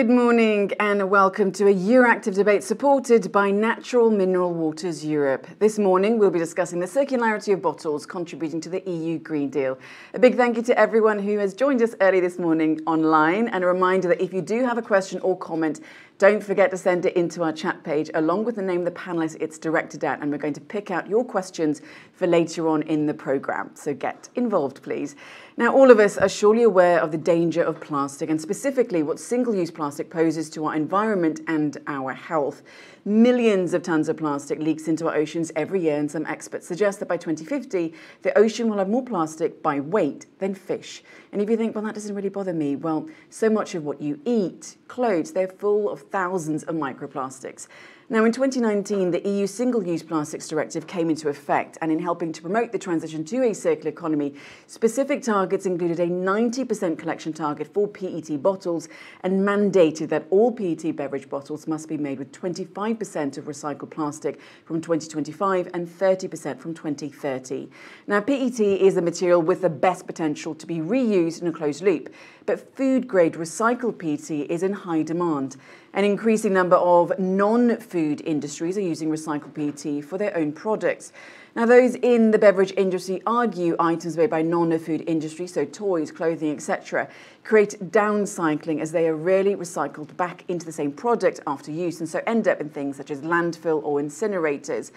Good morning and welcome to a Euractiv debate supported by Natural Mineral Waters Europe. This morning we'll be discussing the circularity of bottles contributing to the EU Green Deal. A big thank you to everyone who has joined us early this morning online, and a reminder that if you do have a question or comment, don't forget to send it into our chat page along with the name of the panellist it's directed at, and we're going to pick out your questions for later on in the programme. So get involved, please. Now, all of us are surely aware of the danger of plastic, and specifically what single-use plastic poses to our environment and our health. Millions of tons of plastic leaks into our oceans every year, and some experts suggest that by 2050, the ocean will have more plastic by weight than fish. And if you think, well, that doesn't really bother me, well, so much of what you eat, clothes, they're full of thousands of microplastics. Now, in 2019, the EU Single-Use Plastics Directive came into effect, and in helping to promote the transition to a circular economy, specific targets included a 90% collection target for PET bottles and mandated that all PET beverage bottles must be made with 25% of recycled plastic from 2025 and 30% from 2030. Now, PET is the material with the best potential to be reused in a closed loop, but food-grade recycled PET is in high demand. An increasing number of non-food industries are using recycled PET for their own products. Now, those in the beverage industry argue items made by non-food industries, so toys, clothing, etc., create downcycling as they are rarely recycled back into the same product after use, and so end up in things such as landfill or incinerators.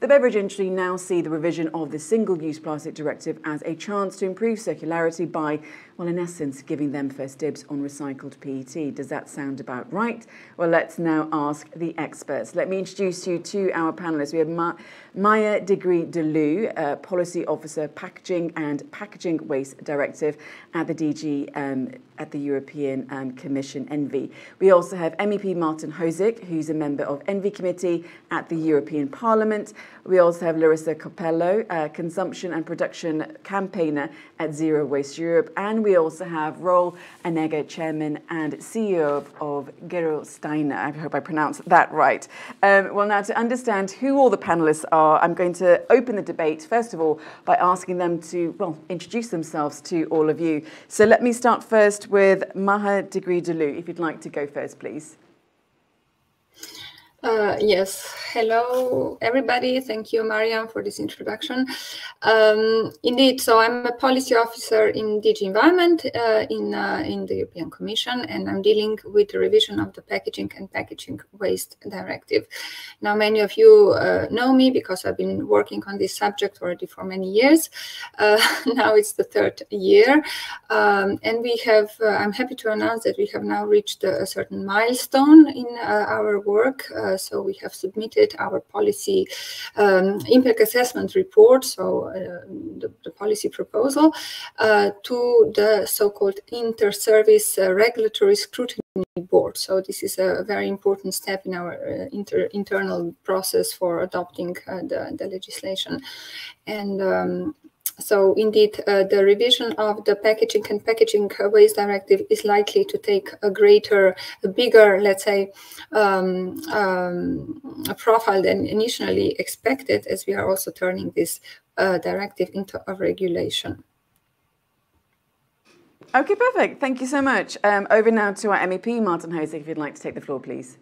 The beverage industry now see the revision of the Single-Use Plastic Directive as a chance to improve circularity by, well, in essence, giving them first dibs on recycled PET. Does that sound about right? Well, let's now ask the experts. Let me introduce you to our panellists. We have Maja Desgrées du Loû, Policy Officer, Packaging and Packaging Waste Directive at the DG at the European Commission, ENVI. We also have MEP Martin Hojsík, who's a member of ENVI Committee at the European Parliament. We also have Larissa Copello, Consumption and Production Campaigner at Zero Waste Europe. And we also have Roel Annega, Chairman and CEO of Gerolsteiner. I hope I pronounced that right. Well, now, to understand who all the panellists are, I'm going to open the debate, first of all, by asking them to, well, introduce themselves to all of you. So let me start first with Maja Desgrées du Loû, if you'd like to go first, please. Yes. Hello, everybody. Thank you, Mariam, for this introduction. Indeed, so I'm a policy officer in DG Environment in the European Commission, and I'm dealing with the revision of the Packaging and Packaging Waste Directive. Now, many of you know me because I've been working on this subject already for many years. Now it's the third year, and we have, I'm happy to announce that we have now reached a certain milestone in our work. So we have submitted our policy impact assessment report, so the policy proposal, to the so-called inter-service regulatory scrutiny board. So this is a very important step in our internal process for adopting the legislation. And so indeed, the revision of the Packaging and Packaging Waste Directive is likely to take a bigger, let's say, a profile than initially expected, as we are also turning this directive into a regulation. Okay, perfect. Thank you so much. Over now to our MEP, Martin Hojsík, if you'd like to take the floor, please.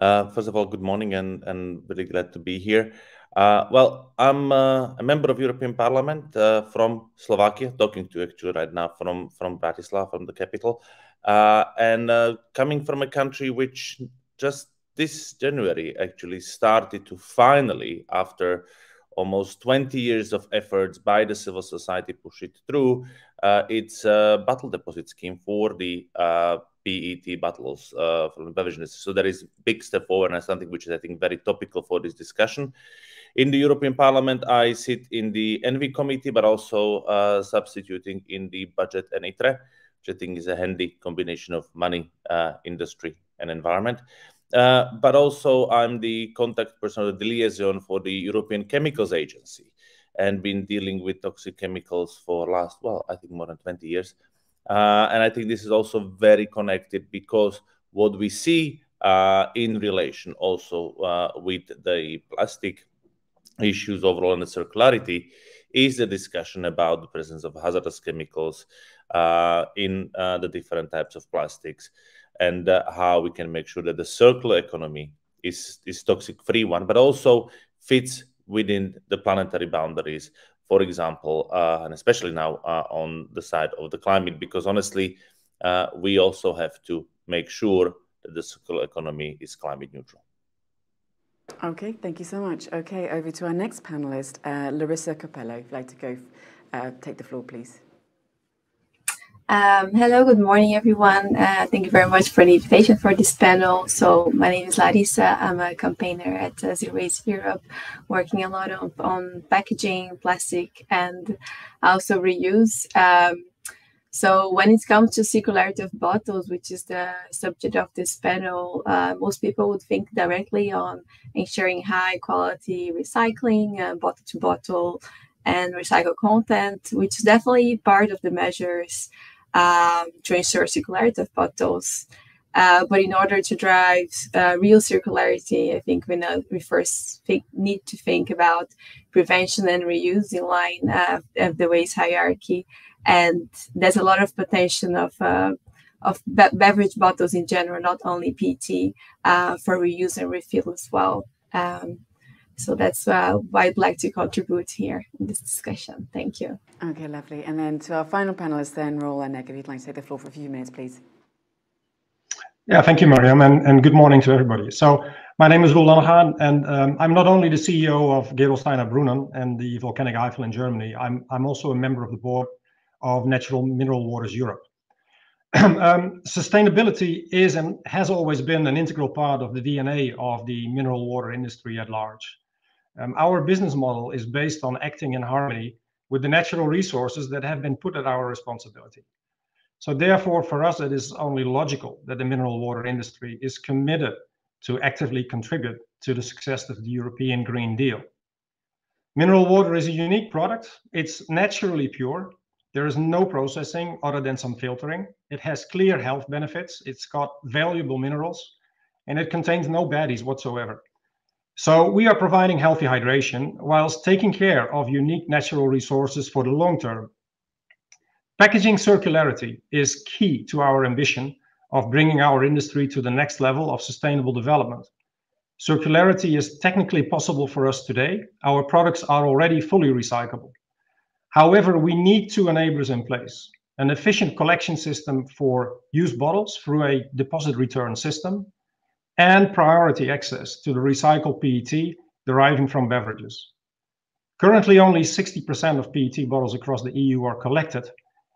First of all, good morning, and really glad to be here. Well, I'm a member of European Parliament from Slovakia, talking to you actually right now from Bratislava, from the capital, and coming from a country which just this January actually started to finally, after almost 20 years of efforts by the civil society, push it through its bottle deposit scheme for the PET bottles from the beverage industry. So there is a big step forward, and something which is, I think, very topical for this discussion. In the European Parliament, I sit in the ENVI committee, but also substituting in the budget and ITRE, which I think is a handy combination of money, industry, and environment. But also, I'm the contact person of the liaison for the European Chemicals Agency, and been dealing with toxic chemicals for last, well, I think more than 20 years. And I think this is also very connected, because what we see in relation also with the plastic issues overall and the circularity is the discussion about the presence of hazardous chemicals, in the different types of plastics, and how we can make sure that the circular economy is toxic-free one, but also fits within the planetary boundaries, for example, and especially now on the side of the climate, because honestly, we also have to make sure that the circular economy is climate neutral. Okay, thank you so much. Okay, over to our next panelist, Larissa Copello. I'd like to go take the floor, please. Hello, good morning, everyone. Thank you very much for the invitation for this panel. So my name is Larissa. I'm a campaigner at Zero Waste Europe, working a lot on packaging, plastic, and also reuse. So when it comes to circularity of bottles, which is the subject of this panel, most people would think directly on ensuring high quality recycling, bottle to bottle, and recycled content, which is definitely part of the measures to ensure circularity of bottles. But in order to drive real circularity, I think we first need to think about prevention and reuse in line of the waste hierarchy. And there's a lot of potential of beverage bottles in general, not only PET, for reuse and refill as well. So that's why I'd like to contribute here in this discussion. Thank you. Okay, lovely. And then to our final panelist then, Roel Annega, if you'd like to take the floor for a few minutes, please. Yeah, thank you, Mariam, and good morning to everybody. So my name is Roel Annega, and I'm not only the CEO of Gerolsteiner Brunnen and the Vulkaneifel in Germany, I'm also a member of the board of Natural Mineral Waters Europe. Sustainability is and has always been an integral part of the DNA of the mineral water industry at large. Our business model is based on acting in harmony with the natural resources that have been put at our responsibility. So therefore, for us, it is only logical that the mineral water industry is committed to actively contribute to the success of the European Green Deal. Mineral water is a unique product. It's naturally pure. There is no processing other than some filtering. It has clear health benefits. It's got valuable minerals, and it contains no baddies whatsoever. So we are providing healthy hydration whilst taking care of unique natural resources for the long term. Packaging circularity is key to our ambition of bringing our industry to the next level of sustainable development. Circularity is technically possible for us today. Our products are already fully recyclable. However, we need two enablers in place: an efficient collection system for used bottles through a deposit return system, and priority access to the recycled PET deriving from beverages. Currently, only 60% of PET bottles across the EU are collected,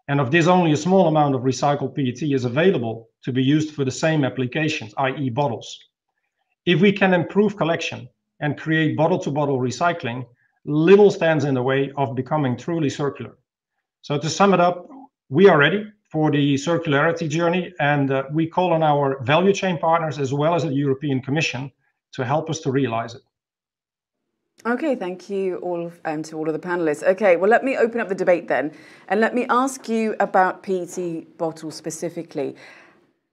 and of this, only a small amount of recycled PET is available to be used for the same applications, i.e. bottles. If we can improve collection and create bottle-to-bottle recycling, little stands in the way of becoming truly circular. So to sum it up, we are ready for the circularity journey, and we call on our value chain partners as well as the European Commission to help us to realize it. Okay, thank you all to all of the panelists. Okay, well, let me open up the debate then, and let me ask you about PET bottles specifically.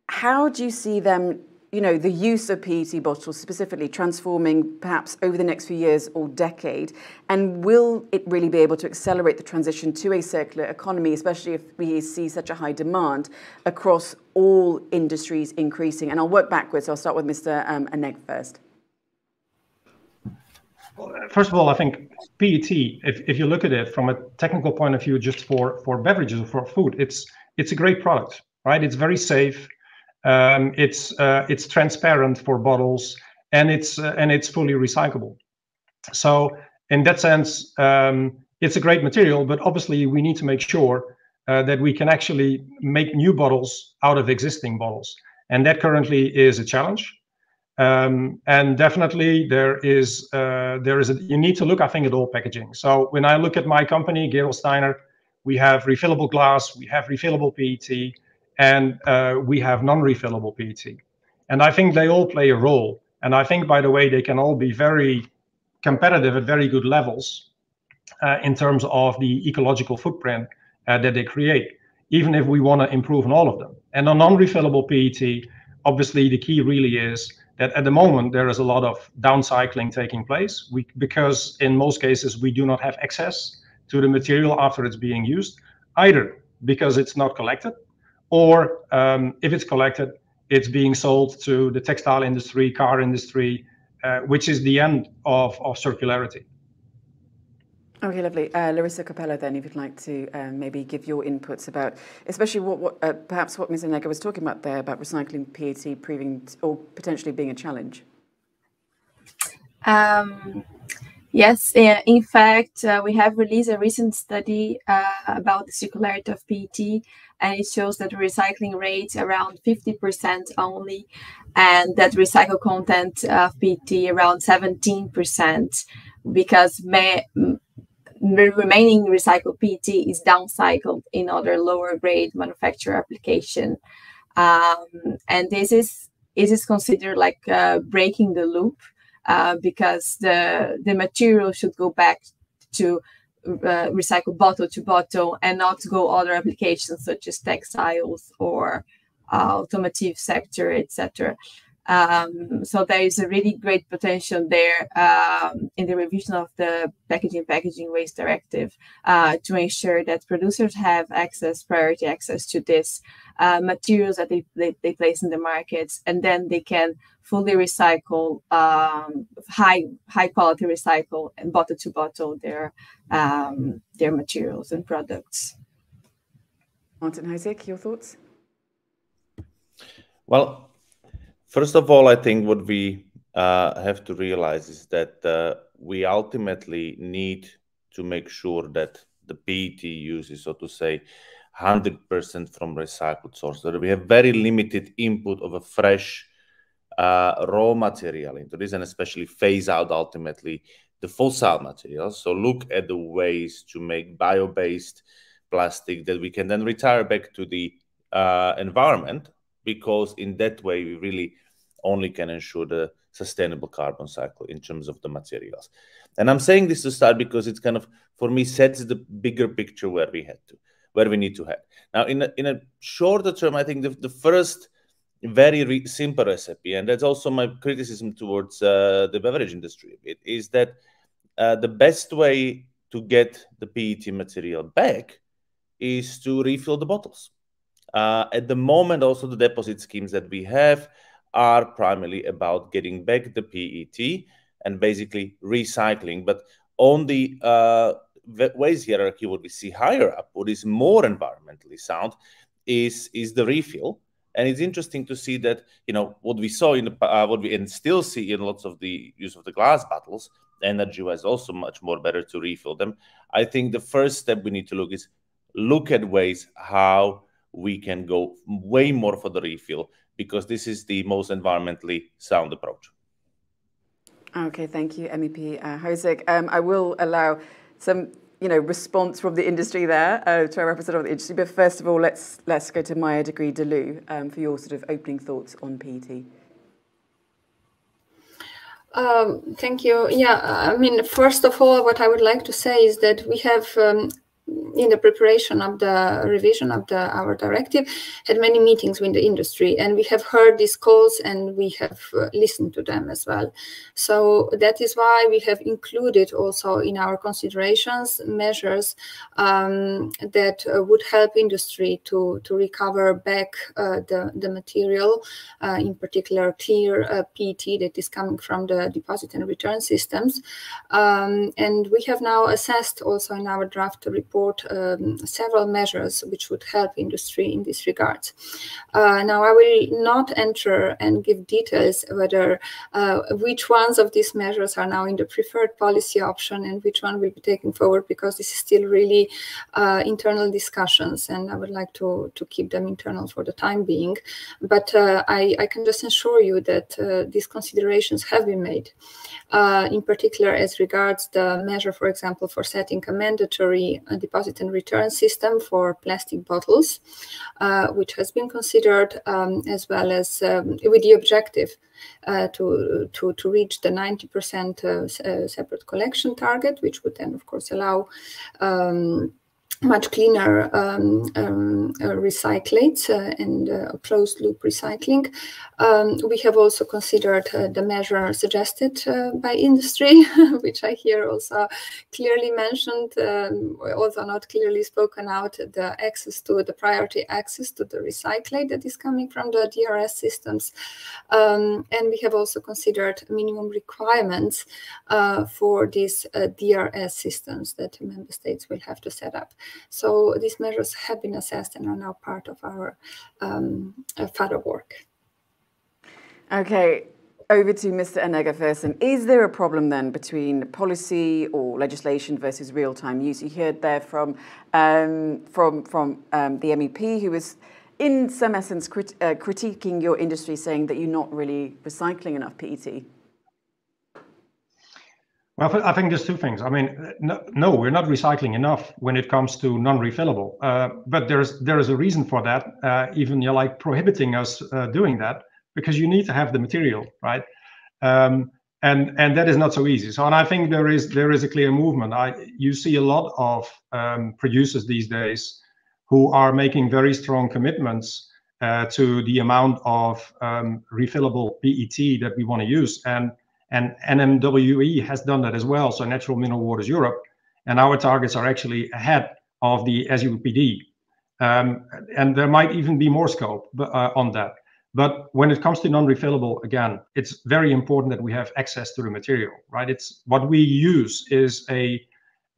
How do you see them, you know, the use of PET bottles specifically transforming perhaps over the next few years or decade? And will it really be able to accelerate the transition to a circular economy, especially if we see such a high demand across all industries increasing? And I'll work backwards. So I'll start with Mr. Annega first. Well, first of all, I think PET, if you look at it from a technical point of view, just for beverages or for food, it's a great product, right? It's very safe. It's transparent for bottles, and it's fully recyclable. So in that sense, it's a great material, but obviously we need to make sure that we can actually make new bottles out of existing bottles, and that currently is a challenge. And definitely you need to look, I think, at all packaging. So when I look at my company, Gerolsteiner, we have refillable glass, we have refillable PET, and we have non-refillable PET. And I think they all play a role. And I think, by the way, they can all be very competitive at very good levels in terms of the ecological footprint that they create, even if we want to improve on all of them. And on non-refillable PET, obviously, the key really is that at the moment, there is a lot of downcycling taking place because in most cases, we do not have access to the material after it's being used, either because it's not collected, or if it's collected, it's being sold to the textile industry, car industry, which is the end of circularity. Okay, lovely. Larissa Copello, then, if you'd like to maybe give your inputs about, especially what perhaps what Ms. Annega was talking about there about recycling PET proving or potentially being a challenge. Yes, in fact, we have released a recent study about the circularity of PET, and it shows that recycling rates around 50% only, and that recycled content of PET around 17%, because remaining recycled PET is downcycled in other lower grade manufacturer application, and this is considered like breaking the loop. Because the material should go back to recycle bottle to bottle and not go other applications such as textiles or automotive sector, etc. So there is a really great potential there in the revision of the Packaging and Packaging Waste Directive to ensure that producers have access, priority access to this materials that they place in the markets, and then they can fully recycle, high quality recycle and bottle to bottle their materials and products. Martin Hojsík, your thoughts? Well, first of all, I think what we have to realize is that we ultimately need to make sure that the PET use is, so to say, 100% from recycled sources. So we have very limited input of a fresh raw material into this, and especially phase out ultimately the fossil materials. So look at the ways to make bio-based plastic that we can then retire back to the environment, because in that way, we really only can ensure the sustainable carbon cycle in terms of the materials. And I'm saying this to start because it's kind of, for me, sets the bigger picture where we had to, where we need to head. Now, in a shorter term, I think the first very simple recipe, and that's also my criticism towards the beverage industry, it is that the best way to get the PET material back is to refill the bottles. At the moment, also the deposit schemes that we have are primarily about getting back the PET and basically recycling. But on the waste hierarchy, what we see higher up, what is more environmentally sound, is the refill. And it's interesting to see that, you know, what we saw in the, what we and still see in lots of the use of the glass bottles, energy was also much more better to refill them. I think the first step we need to look is look at ways how we can go way more for the refill, because this is the most environmentally sound approach. Okay, thank you, MEP Hojsík. I will allow some, you know, response from the industry there to our representative of the industry. But first of all, let's go to Maja Desgrées du Loû for your sort of opening thoughts on PET. Thank you. Yeah, I mean, first of all, what I would like to say is that we have, in the preparation of the revision of our directive, had many meetings with the industry, and we have heard these calls and we have listened to them as well. So that is why we have included also in our considerations measures that would help industry to recover back the material, in particular clear PET that is coming from the deposit and return systems. And we have now assessed also in our draft report several measures which would help industry in this regard. Now, I will not enter and give details whether which ones of these measures are now in the preferred policy option and which one will be taken forward, because this is still really internal discussions, and I would like to keep them internal for the time being. But I can just assure you that these considerations have been made, in particular as regards the measure, for example, for setting a mandatory deposit and return system for plastic bottles, which has been considered, as well as with the objective to reach the 90% separate collection target, which would then, of course, allow much cleaner recyclates and closed-loop recycling. We have also considered the measure suggested by industry, which I hear also clearly mentioned, although not clearly spoken out, the access to the priority access to the recyclate that is coming from the DRS systems. And we have also considered minimum requirements for these DRS systems that member states will have to set up. So these measures have been assessed and are now part of our further work. Okay, over to Mr. Annega first. And is there a problem then between policy or legislation versus real-time use? You heard there from the MEP who was in some essence critiquing your industry, saying that you're not really recycling enough PET. Well, I think there's two things. I mean, no, we're not recycling enough when it comes to non-refillable. But there is a reason for that, even you're like prohibiting us doing that, because you need to have the material, right? And that is not so easy. So, and I think there is a clear movement. You see a lot of producers these days who are making very strong commitments to the amount of refillable PET that we want to use. And NMWE has done that as well, so Natural Mineral Waters Europe, and our targets are actually ahead of the SUPD. And there might even be more scope on that. But when it comes to non-refillable, again, it's very important that we have access to the material, right? It's what we use is a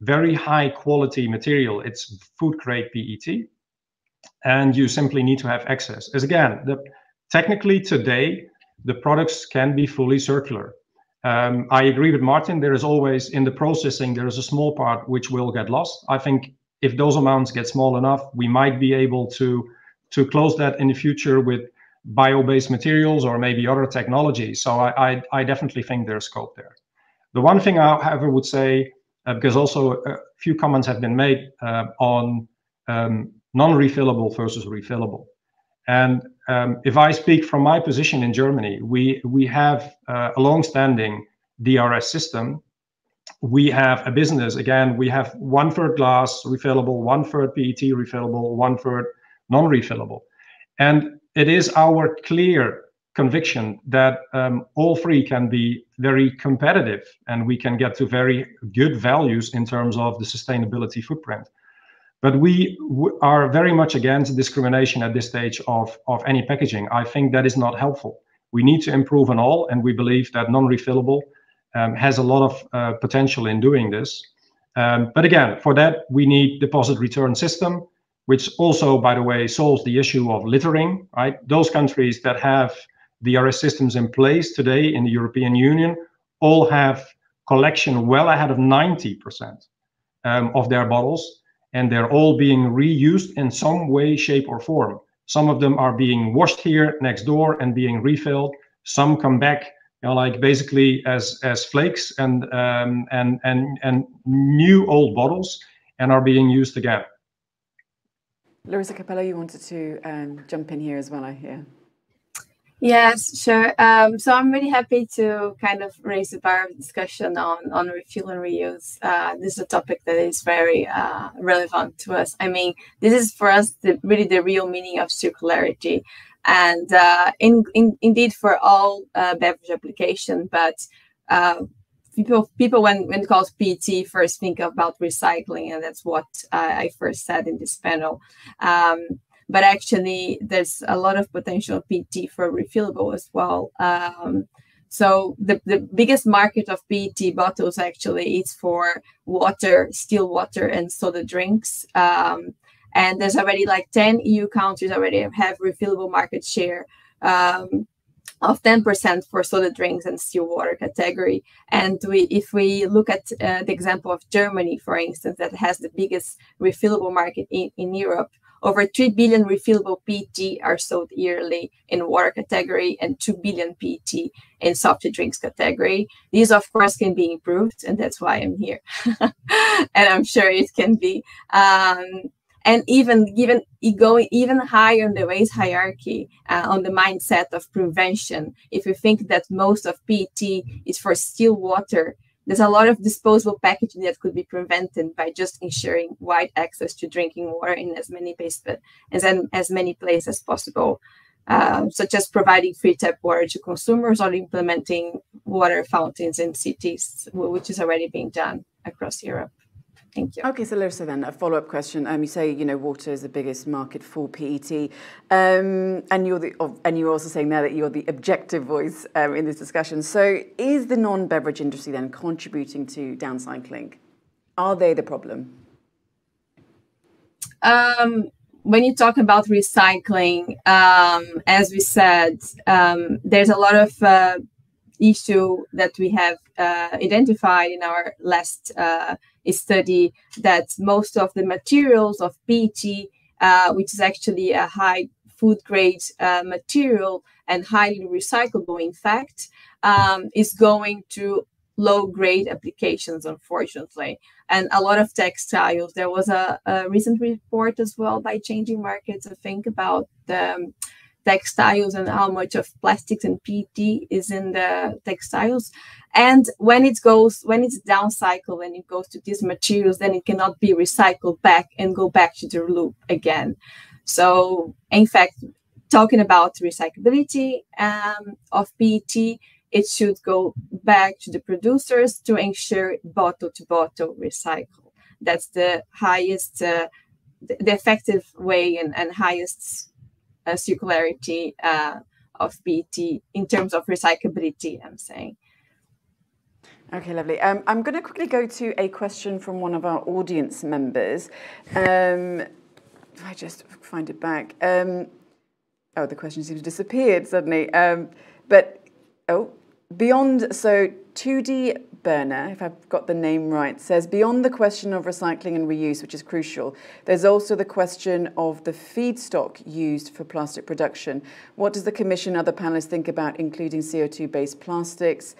very high quality material. It's food grade PET, and you simply need to have access. As again, technically today, the products can be fully circular. I agree with Martin, there is always in the processing, there is a small part which will get lost. I think if those amounts get small enough, we might be able to close that in the future with bio-based materials or maybe other technologies. So I definitely think there's scope there. The one thing I, however, would say, because also a few comments have been made on non-refillable versus refillable. And if I speak from my position in Germany, we have a long-standing DRS system. We have a business, again, we have 1/3 glass refillable, 1/3 PET refillable, 1/3 non-refillable. And it is our clear conviction that all three can be very competitive and we can get to very good values in terms of the sustainability footprint. But we are very much against discrimination at this stage of any packaging. I think that is not helpful. We need to improve on all, and we believe that non-refillable has a lot of potential in doing this. But again, for that, we need deposit return system, which also, by the way, solves the issue of littering, right? Those countries that have DRS systems in place today in the European Union all have collection well ahead of 90% of their bottles. And they're all being reused in some way, shape, or form. Some of them are being washed here next door and being refilled. Some come back, you know, like basically as flakes and new old bottles, and are being used again. Larissa Copello, you wanted to jump in here as well, I hear. Yes, sure. So I'm really happy to kind of raise the bar of discussion on refuel and reuse. This is a topic that is very relevant to us. I mean, this is for us really the real meaning of circularity, and indeed for all beverage application. But people when it calls PET first think about recycling, and that's what I first said in this panel. But actually, there's a lot of potential PET for refillable as well. So the biggest market of PET bottles actually is for water, still water, and soda drinks. And there's already like 10 EU countries already have refillable market share of 10% for soda drinks and still water category. And if we look at the example of Germany, for instance, that has the biggest refillable market in Europe, over 3 billion refillable PET are sold yearly in water category and 2 billion PET in soft drinks category. These, of course, can be improved, and that's why I'm here. And I'm sure it can be. And even given going even higher in the waste hierarchy on the mindset of prevention, if you think that most of PET is for still water, There's a lot of disposable packaging that could be prevented by just ensuring wide access to drinking water in as many places as possible, such as providing free tap water to consumers or implementing water fountains in cities, which is already being done across Europe. Thank you. Okay, so Larissa, then a follow-up question. You say water is the biggest market for PET, and you're also saying there that you're the objective voice in this discussion. So, is the non-beverage industry then contributing to downcycling? Are they the problem? When you talk about recycling, as we said, there's a lot of issue that we have identified in our last study, that most of the materials of PET, which is actually a high food grade material and highly recyclable, in fact, is going to low grade applications, unfortunately, and a lot of textiles. There was a recent report as well by Changing Markets, I think, about the textiles and how much of plastics and PET is in the textiles. And when it's down cycle, when it goes to these materials, then it cannot be recycled back and go back to the loop again. So in fact, talking about recyclability of PET, it should go back to the producers to ensure bottle to bottle recycle. That's the highest, the effective way and highest circularity of PET in terms of recyclability, I'm saying. Okay, lovely. I'm going to quickly go to a question from one of our audience members. If I just find it back. Oh, the question seems to have disappeared suddenly. So Tudi Berner, if I've got the name right, says, beyond the question of recycling and reuse, which is crucial, there's also the question of the feedstock used for plastic production. What does the Commission and other panelists think about including CO2-based plastics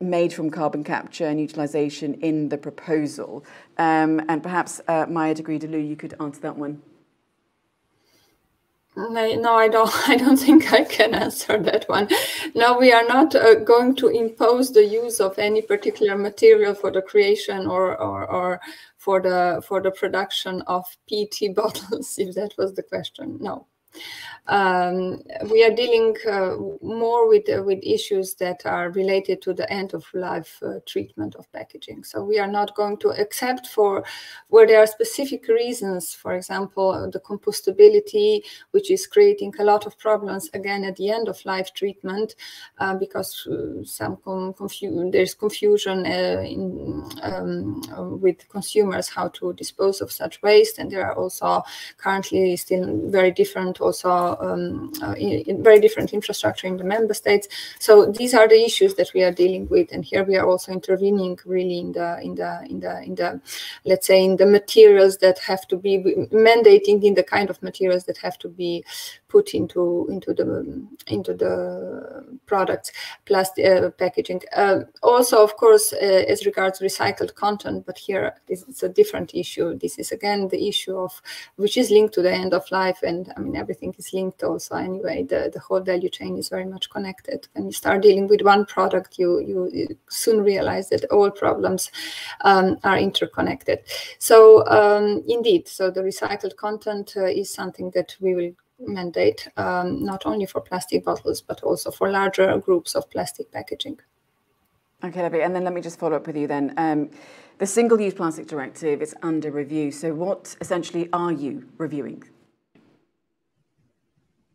made from carbon capture and utilisation in the proposal? And perhaps, Maja Desgrées du Loû, you could answer that one. No, I don't think I can answer that one. No, we are not going to impose the use of any particular material for the creation or for the production of PET bottles, if that was the question. No. We are dealing more with issues that are related to the end-of-life treatment of packaging. So we are not going to, except for where there are specific reasons, for example, the compostability, which is creating a lot of problems, again, at the end-of-life treatment, because there's confusion with consumers how to dispose of such waste, and there are also currently still very different very different infrastructure in the member states. So these are the issues that we are dealing with, and here we are also intervening really in the let's say in the materials that have to be mandating in the kind of materials that have to be put into the products, plastic packaging. Also, of course, as regards recycled content, but here it's a different issue. This is again the issue of which is linked to the end of life, and I mean everything is linked also anyway. The whole value chain is very much connected. When you start dealing with one product, you soon realize that all problems are interconnected. So indeed, so the recycled content is something that we will mandate, not only for plastic bottles, but also for larger groups of plastic packaging. Okay, lovely. And then let me just follow up with you then. The Single-Use Plastic Directive is under review. So what essentially are you reviewing?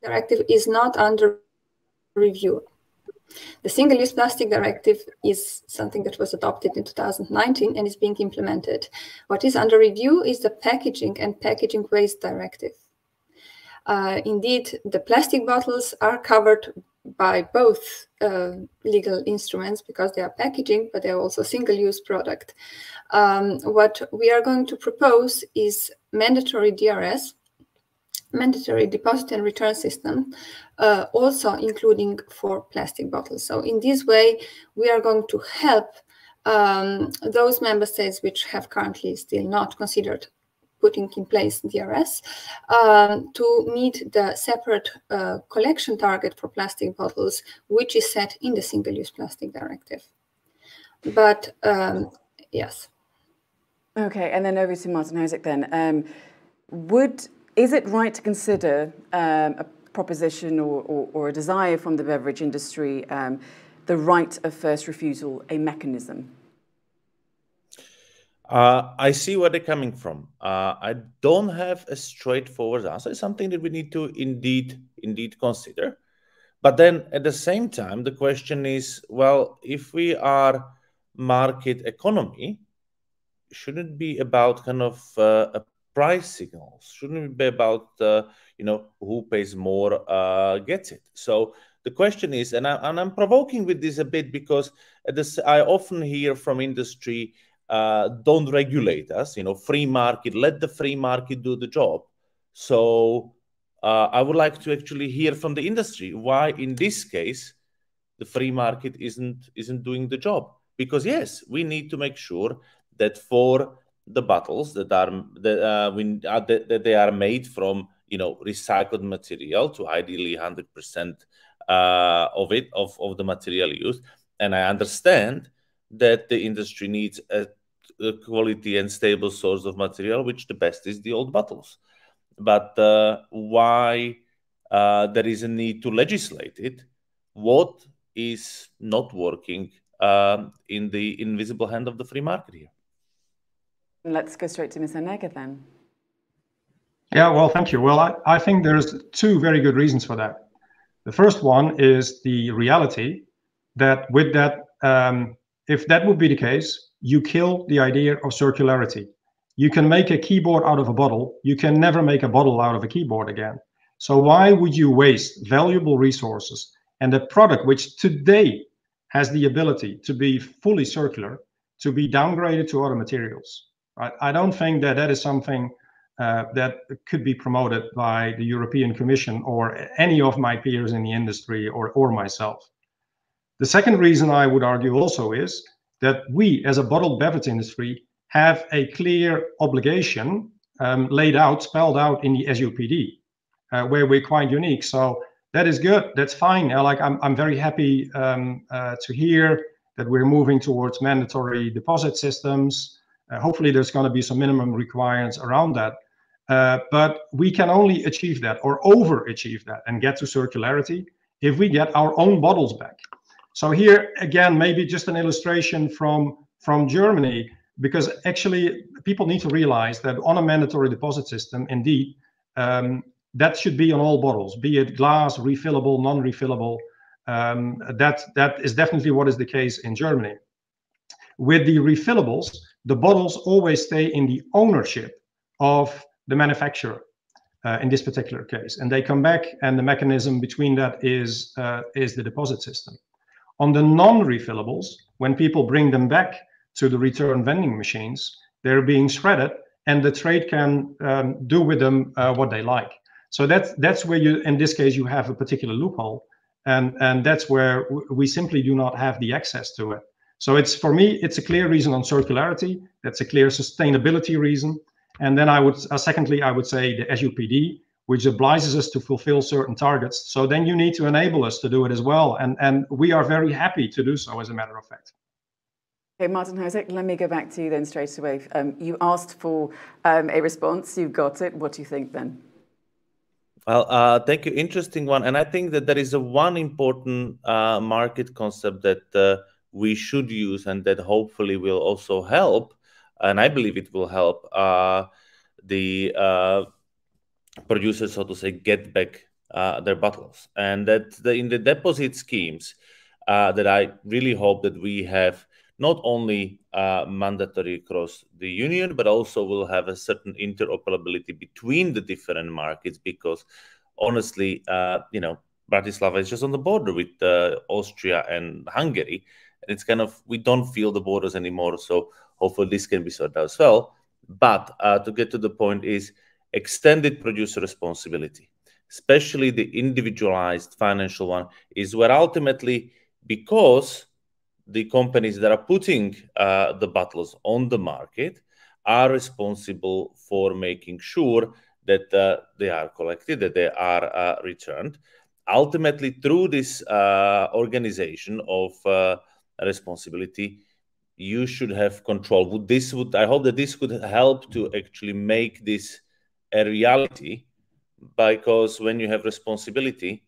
The directive is not under review. The Single-Use Plastic Directive is something that was adopted in 2019 and is being implemented. What is under review is the Packaging and Packaging Waste Directive. Indeed, the plastic bottles are covered by both legal instruments because they are packaging, but they are also single-use product. What we are going to propose is mandatory DRS, mandatory deposit and return system, also including for plastic bottles. So in this way, we are going to help those member states which have currently still not considered putting in place DRS to meet the separate collection target for plastic bottles, which is set in the Single-Use Plastic Directive. But yes. Okay, and then over to Martin Hojsík then. Is it right to consider a proposition or a desire from the beverage industry, the right of first refusal, a mechanism? I see where they're coming from. I don't have a straightforward answer. It's something that we need to indeed consider. But then at the same time, the question is, well, if we are market economy, shouldn't it be about kind of price signals? Shouldn't it be about, who pays more gets it? So the question is, and I'm provoking with this a bit because I often hear from industry, don't regulate us, free market, let the free market do the job. So I would like to actually hear from the industry why in this case the free market isn't doing the job. Because yes, we need to make sure that for the bottles that they are made from recycled material to ideally 100% of the material used. And I understand that the industry needs a quality and stable source of material, which the best is the old bottles. But why there is a need to legislate it? What is not working in the invisible hand of the free market here? Let's go straight to Ms. Annega then. Yeah, well, thank you. Well, I think there's two very good reasons for that. The first one is the reality that with that, if that would be the case, you kill the idea of circularity. You can make a keyboard out of a bottle. You can never make a bottle out of a keyboard again. So why would you waste valuable resources and a product which today has the ability to be fully circular, to be downgraded to other materials? Right? I don't think that is something that could be promoted by the European Commission or any of my peers in the industry or myself. The second reason I would argue also is that we, as a bottled beverage industry, have a clear obligation spelled out in the SUPD, where we're quite unique. So that is good. That's fine. I'm very happy to hear that we're moving towards mandatory deposit systems. Hopefully, there's going to be some minimum requirements around that. But we can only achieve that or overachieve that and get to circularity if we get our own bottles back. So here, again, maybe just an illustration from Germany, because actually people need to realize that on a mandatory deposit system, indeed, that should be on all bottles, be it glass, refillable, non-refillable. That is definitely what is the case in Germany. With the refillables, the bottles always stay in the ownership of the manufacturer in this particular case. And they come back, and the mechanism between that is the deposit system. On the non-refillables, when people bring them back to the return vending machines, they're being shredded, and the trade can do with them what they like. So that's where you, in this case, you have a particular loophole, and that's where we simply do not have the access to it. So for me, it's a clear reason on circularity. That's a clear sustainability reason. And then secondly, I would say the SUPD, which obliges us to fulfill certain targets. So then you need to enable us to do it as well. And we are very happy to do so, as a matter of fact. Okay, Martin Hojsík, let me go back to you then straight away. You asked for a response, you got it. What do you think then? Well, thank you. Interesting one. And I think that there is one important market concept that we should use and that hopefully will also help, and I believe it will help the producers, so to say, get back their bottles. And that in the deposit schemes that I really hope that we have not only mandatory across the union, but also will have a certain interoperability between the different markets, because honestly, Bratislava is just on the border with Austria and Hungary. And it's kind of, we don't feel the borders anymore. So hopefully this can be sorted out as well. But to get to the point is, extended producer responsibility, especially the individualized financial one, is where ultimately, because the companies that are putting the bottles on the market are responsible for making sure that they are collected, that they are returned, ultimately through this organization of responsibility, you should have control. I hope that this could help to actually make this a reality, because when you have responsibility,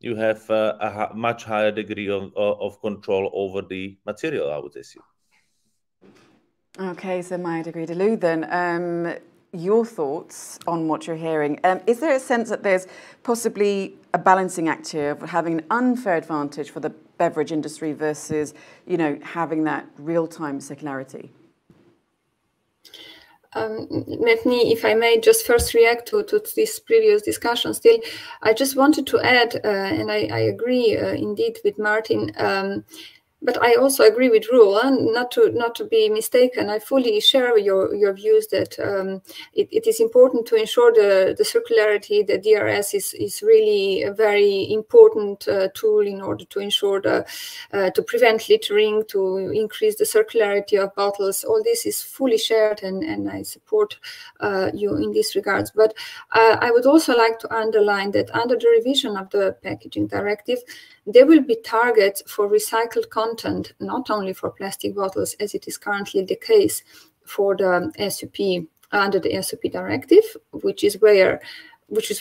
you have a much higher degree of control over the material, I would assume. Okay, so Maja Desgrées du Loû then. Your thoughts on what you're hearing. Is there a sense that there's possibly a balancing act here of having an unfair advantage for the beverage industry versus, you know, having that real-time circularity? Let me, if I may, just first react to this previous discussion still. I just wanted to add, and I agree indeed with Martin, but I also agree with Roel, and not to be mistaken, I fully share your views that it is important to ensure the circularity. The DRS is really a very important tool in order to ensure to prevent littering, to increase the circularity of bottles. All this is fully shared, and I support you in these regards. But I would also like to underline that under the revision of the Packaging Directive, there will be targets for recycled content, not only for plastic bottles, as it is currently the case for the SUP, under the SUP directive, which is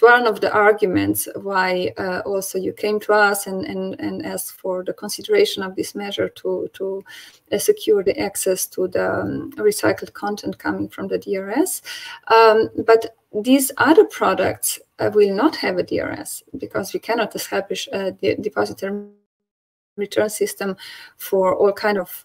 one of the arguments why also you came to us and asked for the consideration of this measure to secure the access to the recycled content coming from the DRS. But these other products will not have a DRS, because we cannot establish the depositor return system for all kind of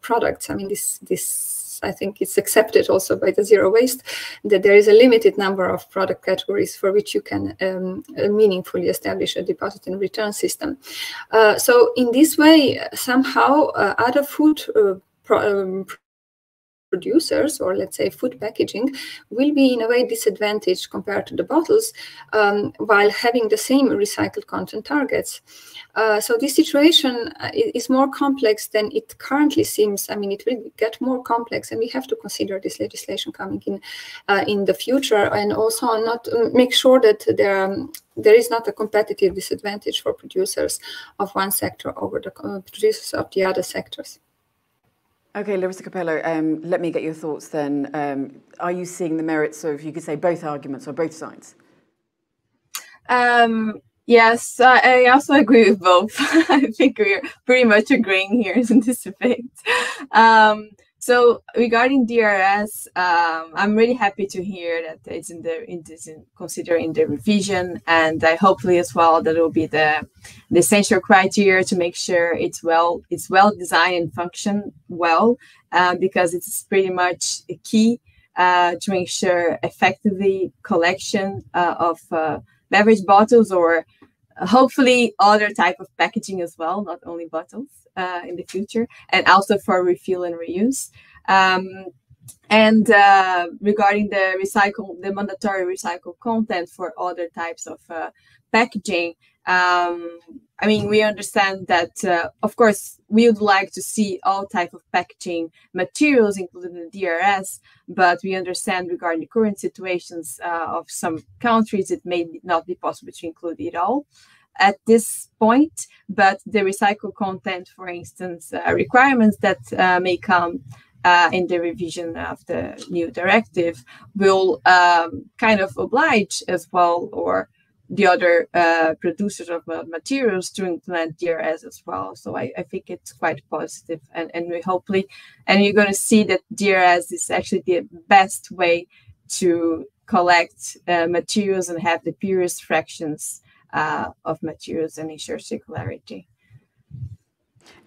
products. I mean, this I think it's accepted also by the Zero Waste that there is a limited number of product categories for which you can meaningfully establish a deposit and return system. So in this way, somehow other food producers, or let's say food packaging, will be in a way disadvantaged compared to the bottles, while having the same recycled content targets. So this situation is more complex than it currently seems. I mean, it will get more complex, and we have to consider this legislation coming in the future, and also not make sure that there is not a competitive disadvantage for producers of one sector over the producers of the other sectors. Okay, Larissa Copello, let me get your thoughts then. Are you seeing the merits of, you could say, both arguments or both sides? Yes, I also agree with both. I think we're pretty much agreeing here in this debate. So regarding DRS, I'm really happy to hear that it's considering the revision, and I hopefully as well that it will be the essential criteria to make sure it's well designed and function well, because it's pretty much a key to make sure effectively collection of beverage bottles, or hopefully other type of packaging as well, not only bottles, in the future, and also for refill and reuse. And regarding the mandatory recycled content for other types of packaging, I mean, we understand that, of course, we would like to see all type of packaging materials, including the DRS, but we understand regarding the current situations of some countries, it may not be possible to include it all at this point. But the recycled content, for instance, requirements that may come in the revision of the new directive will kind of oblige as well, or the other producers of materials to implement DRS as well. So I think it's quite positive, and we hopefully, and you're going to see that DRS is actually the best way to collect materials and have the purest fractions of materials and ensure circularity.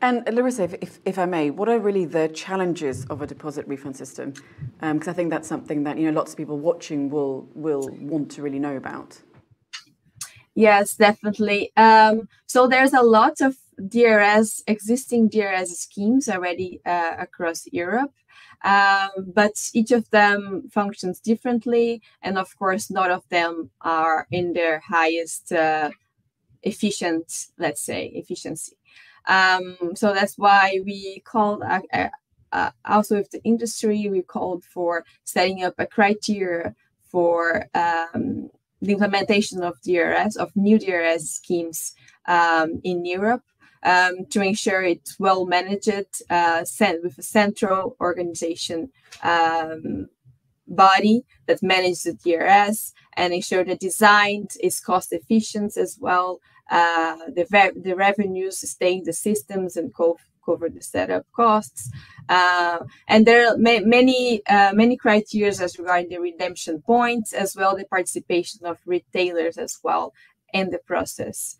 And Larissa, if I may, what are really the challenges of a deposit refund system? Because I think that's something that, you know, lots of people watching will want to really know about. Yes, definitely. So there's a lot of existing DRS schemes already across Europe, but each of them functions differently, and of course, none of them are in their highest efficiency. So that's why we called also with the industry, we called for setting up a criteria for the implementation of new DRS schemes in Europe, to ensure it's well managed with a central organization body that manages the DRS and ensure the design is cost efficient as well. The revenues sustain the systems and cover the setup costs. And there are many criteria as regarding the redemption points, as well the participation of retailers as well in the process.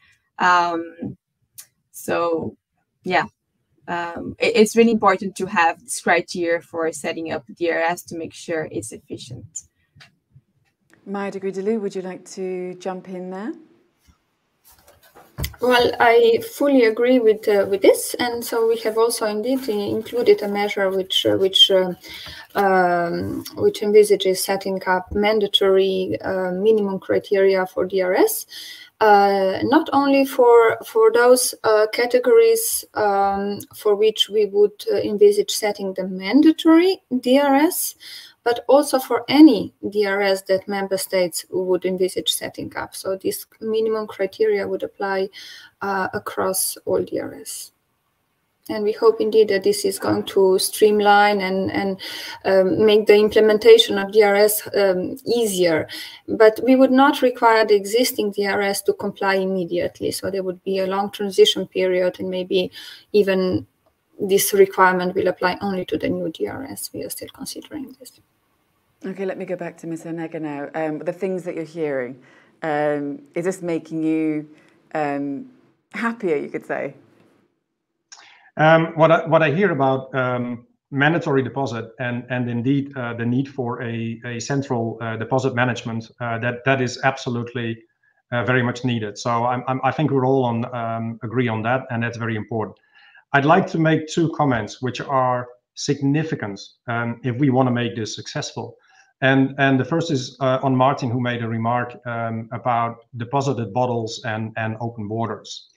So, yeah, it's really important to have this criteria for setting up DRS to make sure it's efficient. Maja Desgrées du Loû, would you like to jump in there? Well, I fully agree with this, and so we have also indeed included a measure which envisages setting up mandatory minimum criteria for DRS, not only for those categories for which we would envisage setting the mandatory DRS, but also for any DRS that member states would envisage setting up. So this minimum criteria would apply across all DRS. And we hope indeed that this is going to streamline and make the implementation of DRS easier. But we would not require the existing DRS to comply immediately. So there would be a long transition period, and maybe even this requirement will apply only to the new DRS. We are still considering this. Okay, let me go back to Ms. Annega now. The things that you're hearing, is this making you happier, you could say? What I hear about mandatory deposit and indeed the need for a central deposit management, that is absolutely very much needed. So I think we're all on agree on that, and that's very important. I'd like to make two comments which are significant if we want to make this successful. And the first is on Martin, who made a remark about deposited bottles and open borders.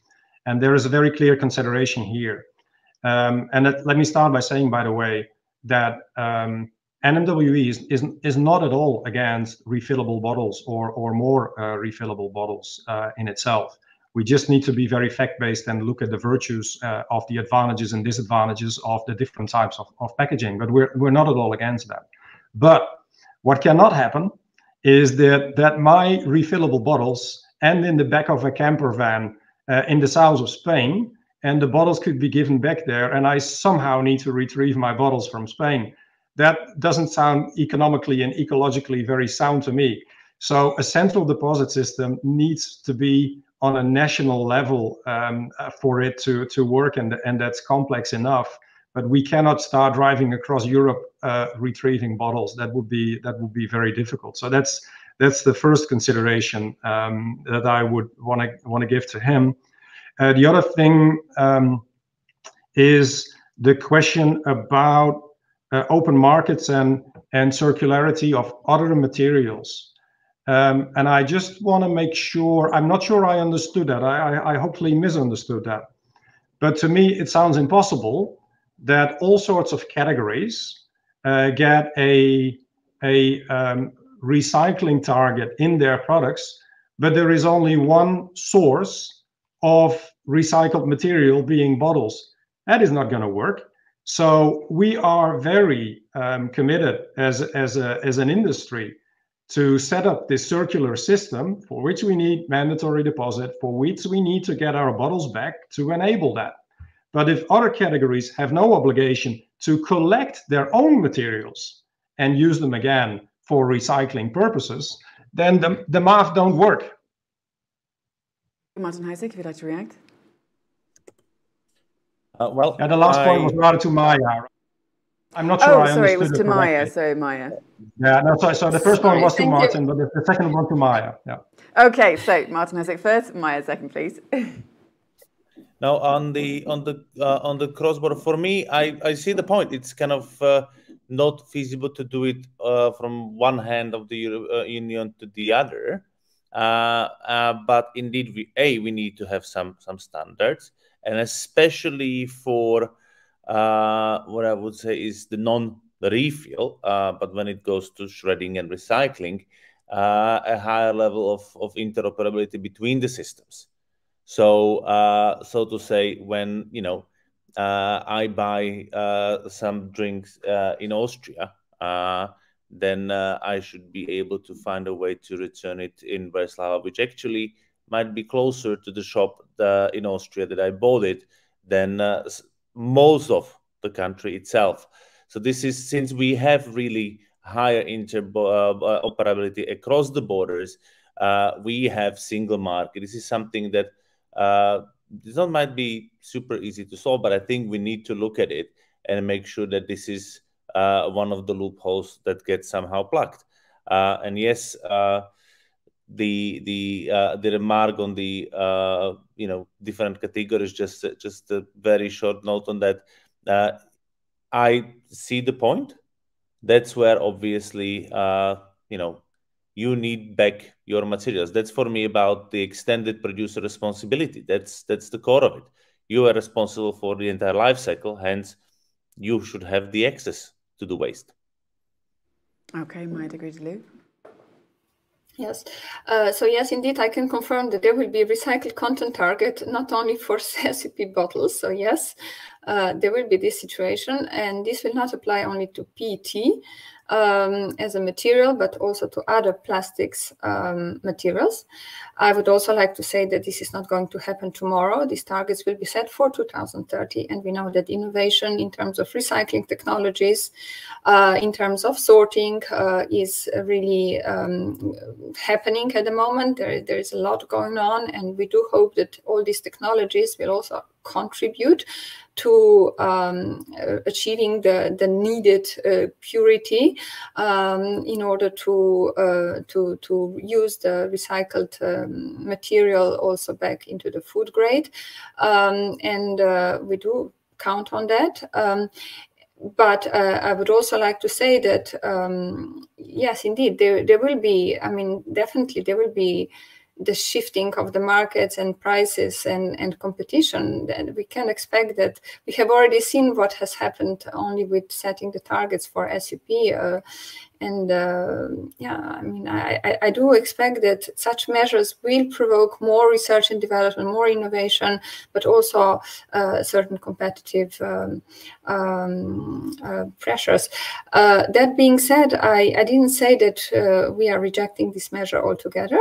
And there is a very clear consideration here. Let me start by saying, by the way, that NMWE is not at all against refillable bottles or more refillable bottles in itself. We just need to be very fact-based and look at the virtues of the advantages and disadvantages of the different types of packaging. But we're not at all against that. But what cannot happen is that my refillable bottles end in the back of a camper van in the south of Spain, and the bottles could be given back there, and I somehow need to retrieve my bottles from Spain. That doesn't sound economically and ecologically very sound to me. So a central deposit system needs to be on a national level for it to work, and that's complex enough. But we cannot start driving across Europe retrieving bottles. That would be very difficult. So that's the first consideration that I would want to give to him. The other thing is the question about open markets and circularity of other materials. And I just want to make sure, I'm not sure I understood that. I hopefully misunderstood that. But to me, it sounds impossible that all sorts of categories get a recycling target in their products, but there is only one source of recycled material being bottles. That is not going to work. So we are very committed as an industry to set up this circular system, for which we need mandatory deposit, for which we need to get our bottles back to enable that. But if other categories have no obligation to collect their own materials and use them again for recycling purposes, then the math don't work. Martin Hojsík, if you'd like to react. Well, and the last point was rather to Maja. I'm not sure I understood. Oh, sorry, it was to Maja, so Maja. Yeah, no, sorry, so the first one was to Martin, but the second one to Maja, yeah. Okay, so Martin Hojsík first, Maja second, please. Now, on the cross-border, for me, I see the point. It's kind of not feasible to do it from one hand of the Union to the other. But indeed, we need to have some standards, and especially for what I would say is the non-refill, but when it goes to shredding and recycling, a higher level of interoperability between the systems. So, so to say, when, you know, I buy some drinks in Austria, then I should be able to find a way to return it in Bratislava, which actually might be closer to the shop in Austria that I bought it than most of the country itself. So this is, since we have really higher interoperability across the borders, we have single market. This is something that this one might be super easy to solve, but I think we need to look at it and make sure that this is one of the loopholes that gets somehow plugged. And yes, the remark on the you know, different categories, just a very short note on that. I see the point. That's where obviously you know, you need back your materials. That's for me about the extended producer responsibility. That's the core of it. You are responsible for the entire life cycle, hence you should have the access to the waste. Okay, Maja Desgrées du Loû. Yes, so yes, indeed, I can confirm that there will be a recycled content target, not only for CSEP bottles. So yes, there will be this situation, and this will not apply only to PET as a material, but also to other plastics materials. I would also like to say that this is not going to happen tomorrow. These targets will be set for 2030, and we know that innovation in terms of recycling technologies, in terms of sorting, is really happening at the moment. There is a lot going on, and we do hope that all these technologies will also contribute to achieving the needed purity in order to use the recycled material also back into the food grade, and we do count on that. But I would also like to say that yes, indeed, there will be. I mean, definitely there will be the shifting of the markets and prices and competition. And we can expect that. We have already seen what has happened only with setting the targets for SUP. Yeah, I mean, I do expect that such measures will provoke more research and development, more innovation, but also certain competitive pressures. That being said, I didn't say that we are rejecting this measure altogether.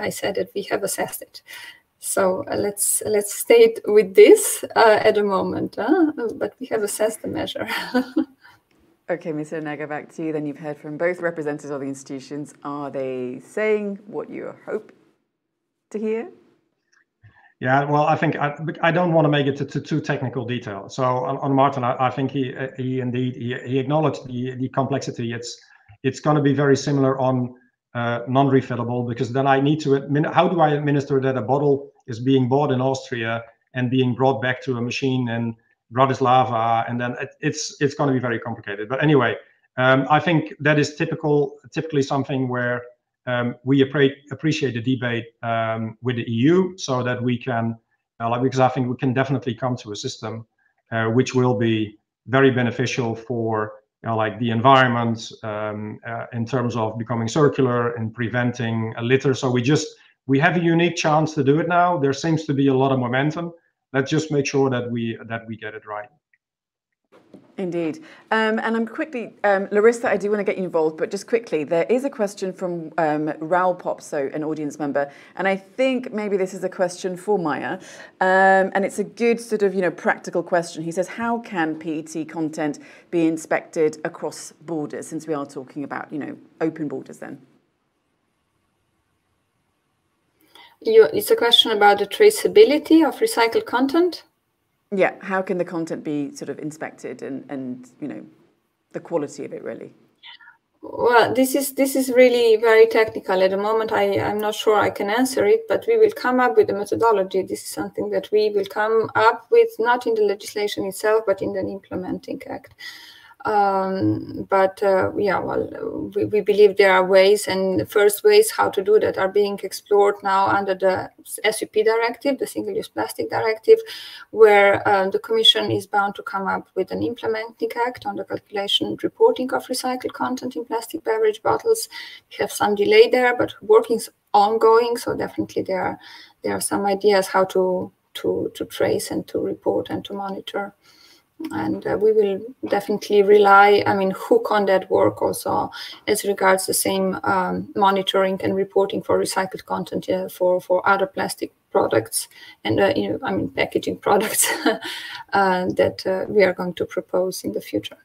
I said that we have assessed it. So let's stay with this at the moment, but we have assessed the measure. Okay, Mr. Annega, back to you. Then you've heard from both representatives of the institutions. Are they saying what you hope to hear? Yeah, well, I think I don't want to make it to too technical detail. So on Martin, I think he acknowledged the complexity. It's going to be very similar on non-refillable, because then I need to how do I administer that a bottle is being bought in Austria and being brought back to a machine and Bratislava, and then it's going to be very complicated. But anyway, I think that is typically something where we appreciate the debate with the EU, so that we can, because I think we can definitely come to a system which will be very beneficial for the environment in terms of becoming circular and preventing litter. So we have a unique chance to do it now. There seems to be a lot of momentum. Let's just make sure that we get it right. Indeed. And I'm quickly, Larissa, I do want to get you involved, but just quickly, there is a question from Raoul Pop, so an audience member, and I think maybe this is a question for Maja, and it's a good sort of, you know, practical question. He says, how can PET content be inspected across borders, since we are talking about, you know, open borders then? It's a question about the traceability of recycled content. Yeah, how can the content be sort of inspected and you know, the quality of it really? Well, this is really very technical at the moment. I'm not sure I can answer it, but we will come up with a methodology. This is something that we will come up with, not in the legislation itself, but in the implementing act. Yeah, well, we believe there are ways, and the first ways how to do that are being explored now under the SUP directive, the Single-Use Plastic Directive, where the Commission is bound to come up with an implementing act on the calculation and reporting of recycled content in plastic beverage bottles. We have some delay there, but working is ongoing, so definitely there are there are some ideas how to trace and to report and to monitor. And we will definitely rely, I mean, hook on that work also as regards the same monitoring and reporting for recycled content for other plastic products and, you know, I mean, packaging products that we are going to propose in the future.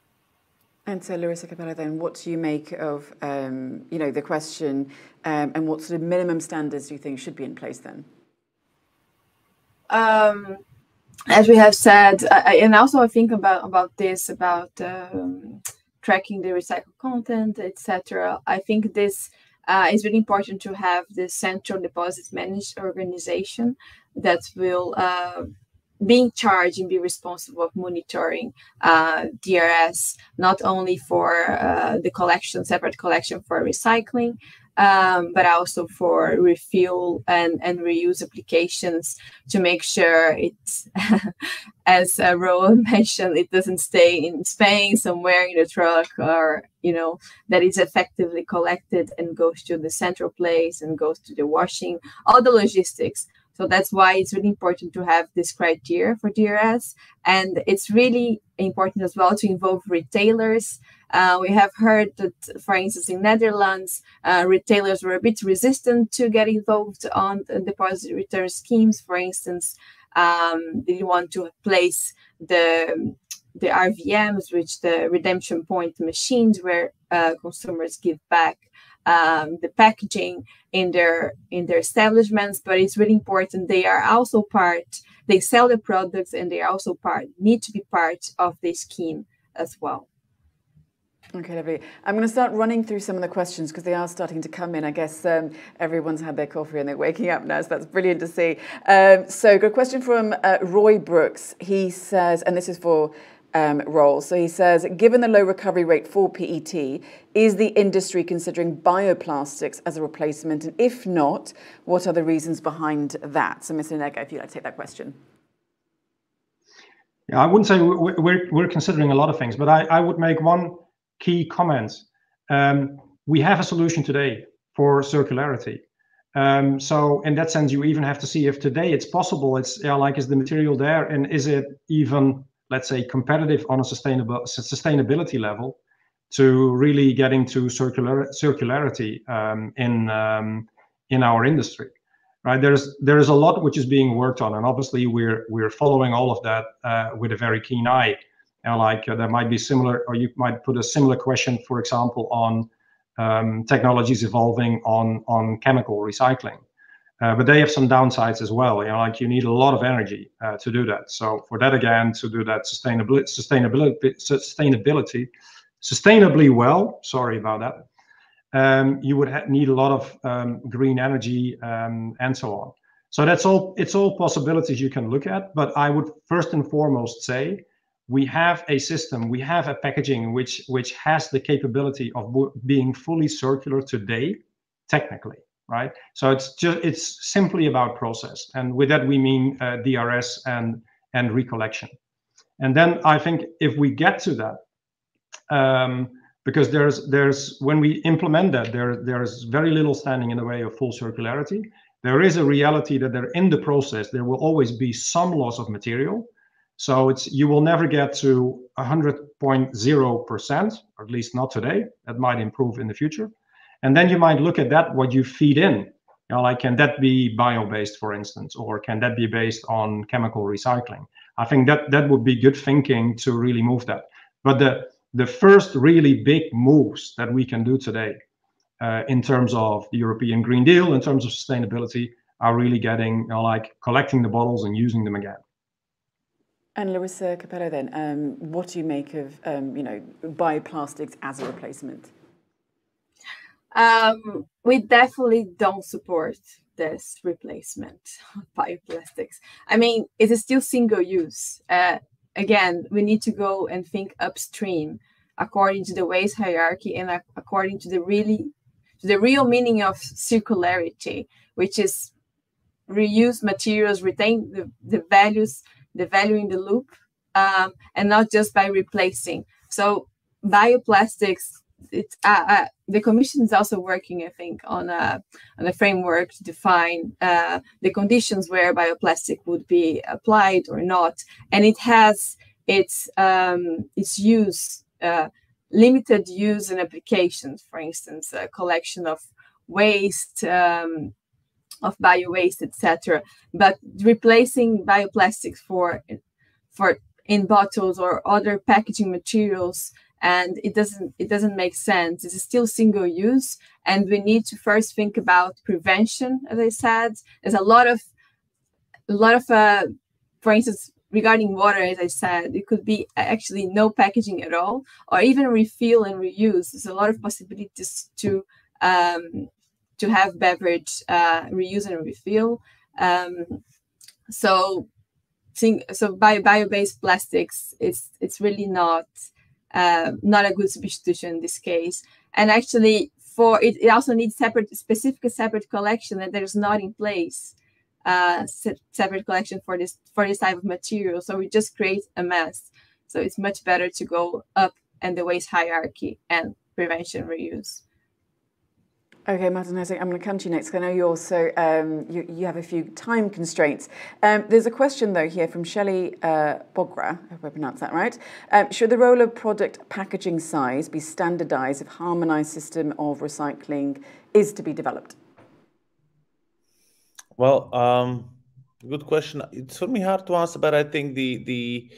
And so, Larissa Copello, then, what do you make of, you know, the question and what sort of minimum standards do you think should be in place then? As we have said, and also I think about this, about tracking the recycled content, etc. I think this is really important to have this central deposit managed organization that will be in charge and be responsible of monitoring DRS, not only for the collection, separate collection for recycling, but also for refuel and reuse applications to make sure it's, as Roel mentioned, it doesn't stay in Spain somewhere in a truck, or, you know, that it's effectively collected and goes to the central place and goes to the washing, all the logistics. So that's why it's really important to have this criteria for DRS. And it's really important as well to involve retailers. We have heard that, for instance, in Netherlands, retailers were a bit resistant to get involved on the deposit return schemes. For instance, they didn't want to place the RVMs, which the redemption point machines, where consumers give back the packaging in their establishments. But it's really important, they are also part, they sell the products, and they are also part, need to be part of the scheme as well. Okay, lovely. I'm going to start running through some of the questions because they are starting to come in. I guess everyone's had their coffee and they're waking up now, so that's brilliant to see. So good question from Roy Brooks. He says, and this is for Roel, so he says, given the low recovery rate for PET, is the industry considering bioplastics as a replacement? And if not, what are the reasons behind that? So Mr. Annega, if you'd like to take that question. Yeah, I wouldn't say we're considering a lot of things, but I would make one key comments. We have a solution today for circularity. So in that sense, you even have to see if today it's possible. It's, yeah, like, is the material there, and is it even, let's say, competitive on a sustainability level to really getting to circularity in our industry, right? There is a lot which is being worked on, and obviously we're following all of that with a very keen eye. And like there might be similar, or you might put a similar question, for example, on technologies evolving on chemical recycling, but they have some downsides as well. You know, like you need a lot of energy to do that. So for that again, to do that sustainably well. Sorry about that. You would need a lot of green energy and so on. So that's all. It's all possibilities you can look at. But I would first and foremost say, we have a system, we have a packaging which has the capability of being fully circular today, technically, right? So it's simply about process, and with that we mean DRS and recollection. And then I think if we get to that, because there's when we implement that, there's very little standing in the way of full circularity. There is a reality that they're in the process, there will always be some loss of material. So it's, you will never get to 100.0%, or at least not today. That might improve in the future. And then you might look at that, what you feed in. You know, like, can that be bio-based, for instance, or can that be based on chemical recycling? I think that would be good thinking to really move that. But the first really big moves that we can do today in terms of the European Green Deal, in terms of sustainability, are really getting, you know, like, collecting the bottles and using them again. And Larissa Copello, then, what do you make of, you know, bioplastics as a replacement? We definitely don't support this replacement of bioplastics. I mean, it is still single use. Again, we need to go and think upstream according to the waste hierarchy and according to the real meaning of circularity, which is reuse materials, retain the values, the value in the loop, and not just by replacing. So bioplastics it's the Commission is also working, I think, on a framework to define the conditions where bioplastic would be applied or not, and it has its use, limited use and applications. For instance, collection of waste, of bio waste, etc. But replacing bioplastics for in bottles or other packaging materials, and it doesn't make sense. It's still single use, and we need to first think about prevention. As I said, there's a lot of for instance, regarding water, as I said, it could be actually no packaging at all, or even refill and reuse. There's a lot of possibilities to have beverage reuse and refill. So bio-based plastics, it's really not a good substitution in this case. And actually, for it also needs specific collection that there's not in place, separate collection for this type of material. So we just create a mess. So it's much better to go up in the waste hierarchy and prevention reuse. Okay, Martin Hojsík, I'm going to come to you next, because I know you're also, you have a few time constraints. There's a question, though, here from Shelley Bogra, I hope I pronounced that right. Should the roller product packaging size be standardised if a harmonised system of recycling is to be developed? Well, good question. It's for me hard to answer, but I think the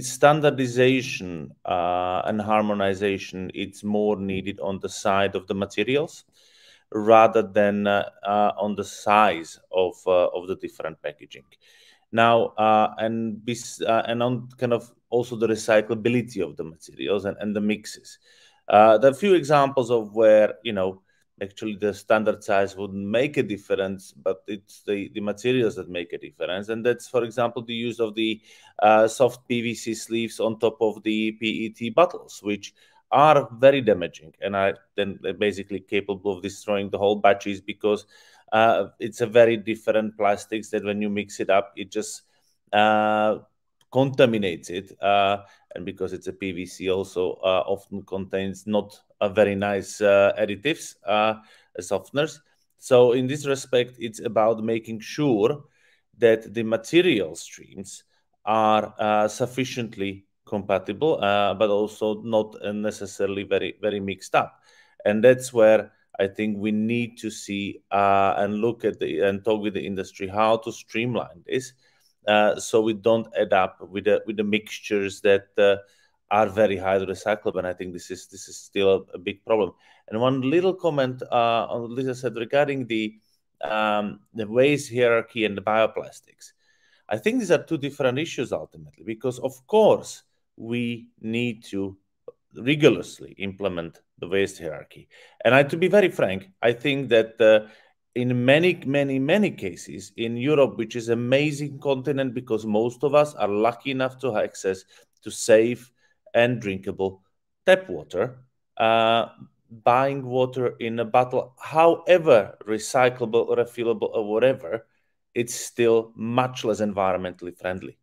standardization and harmonization, it's more needed on the side of the materials rather than on the size of the different packaging. Now, and on kind of also the recyclability of the materials and the mixes. There are a few examples of where, you know, actually the standard size wouldn't make a difference, but it's the materials that make a difference. And that's, for example, the use of the soft PVC sleeves on top of the PET bottles, which are very damaging and are then basically capable of destroying the whole batches, because it's a very different plastics that when you mix it up, it just contaminates it. And because it's a PVC, also often contains not a very nice additives, softeners. So in this respect, it's about making sure that the material streams are sufficiently compatible, but also not necessarily very, very mixed up. And that's where I think we need to see and look at and talk with the industry how to streamline this, so we don't end up with the mixtures that are very highly recyclable, and I think this is still a big problem. And one little comment on what Lisa said regarding the waste hierarchy and the bioplastics. I think these are two different issues ultimately, because of course we need to rigorously implement the waste hierarchy. And to be very frank, I think that in many, many, many cases in Europe, which is an amazing continent because most of us are lucky enough to have access to safe and drinkable tap water, buying water in a bottle, however recyclable or refillable or whatever, it's still much less environmentally friendly.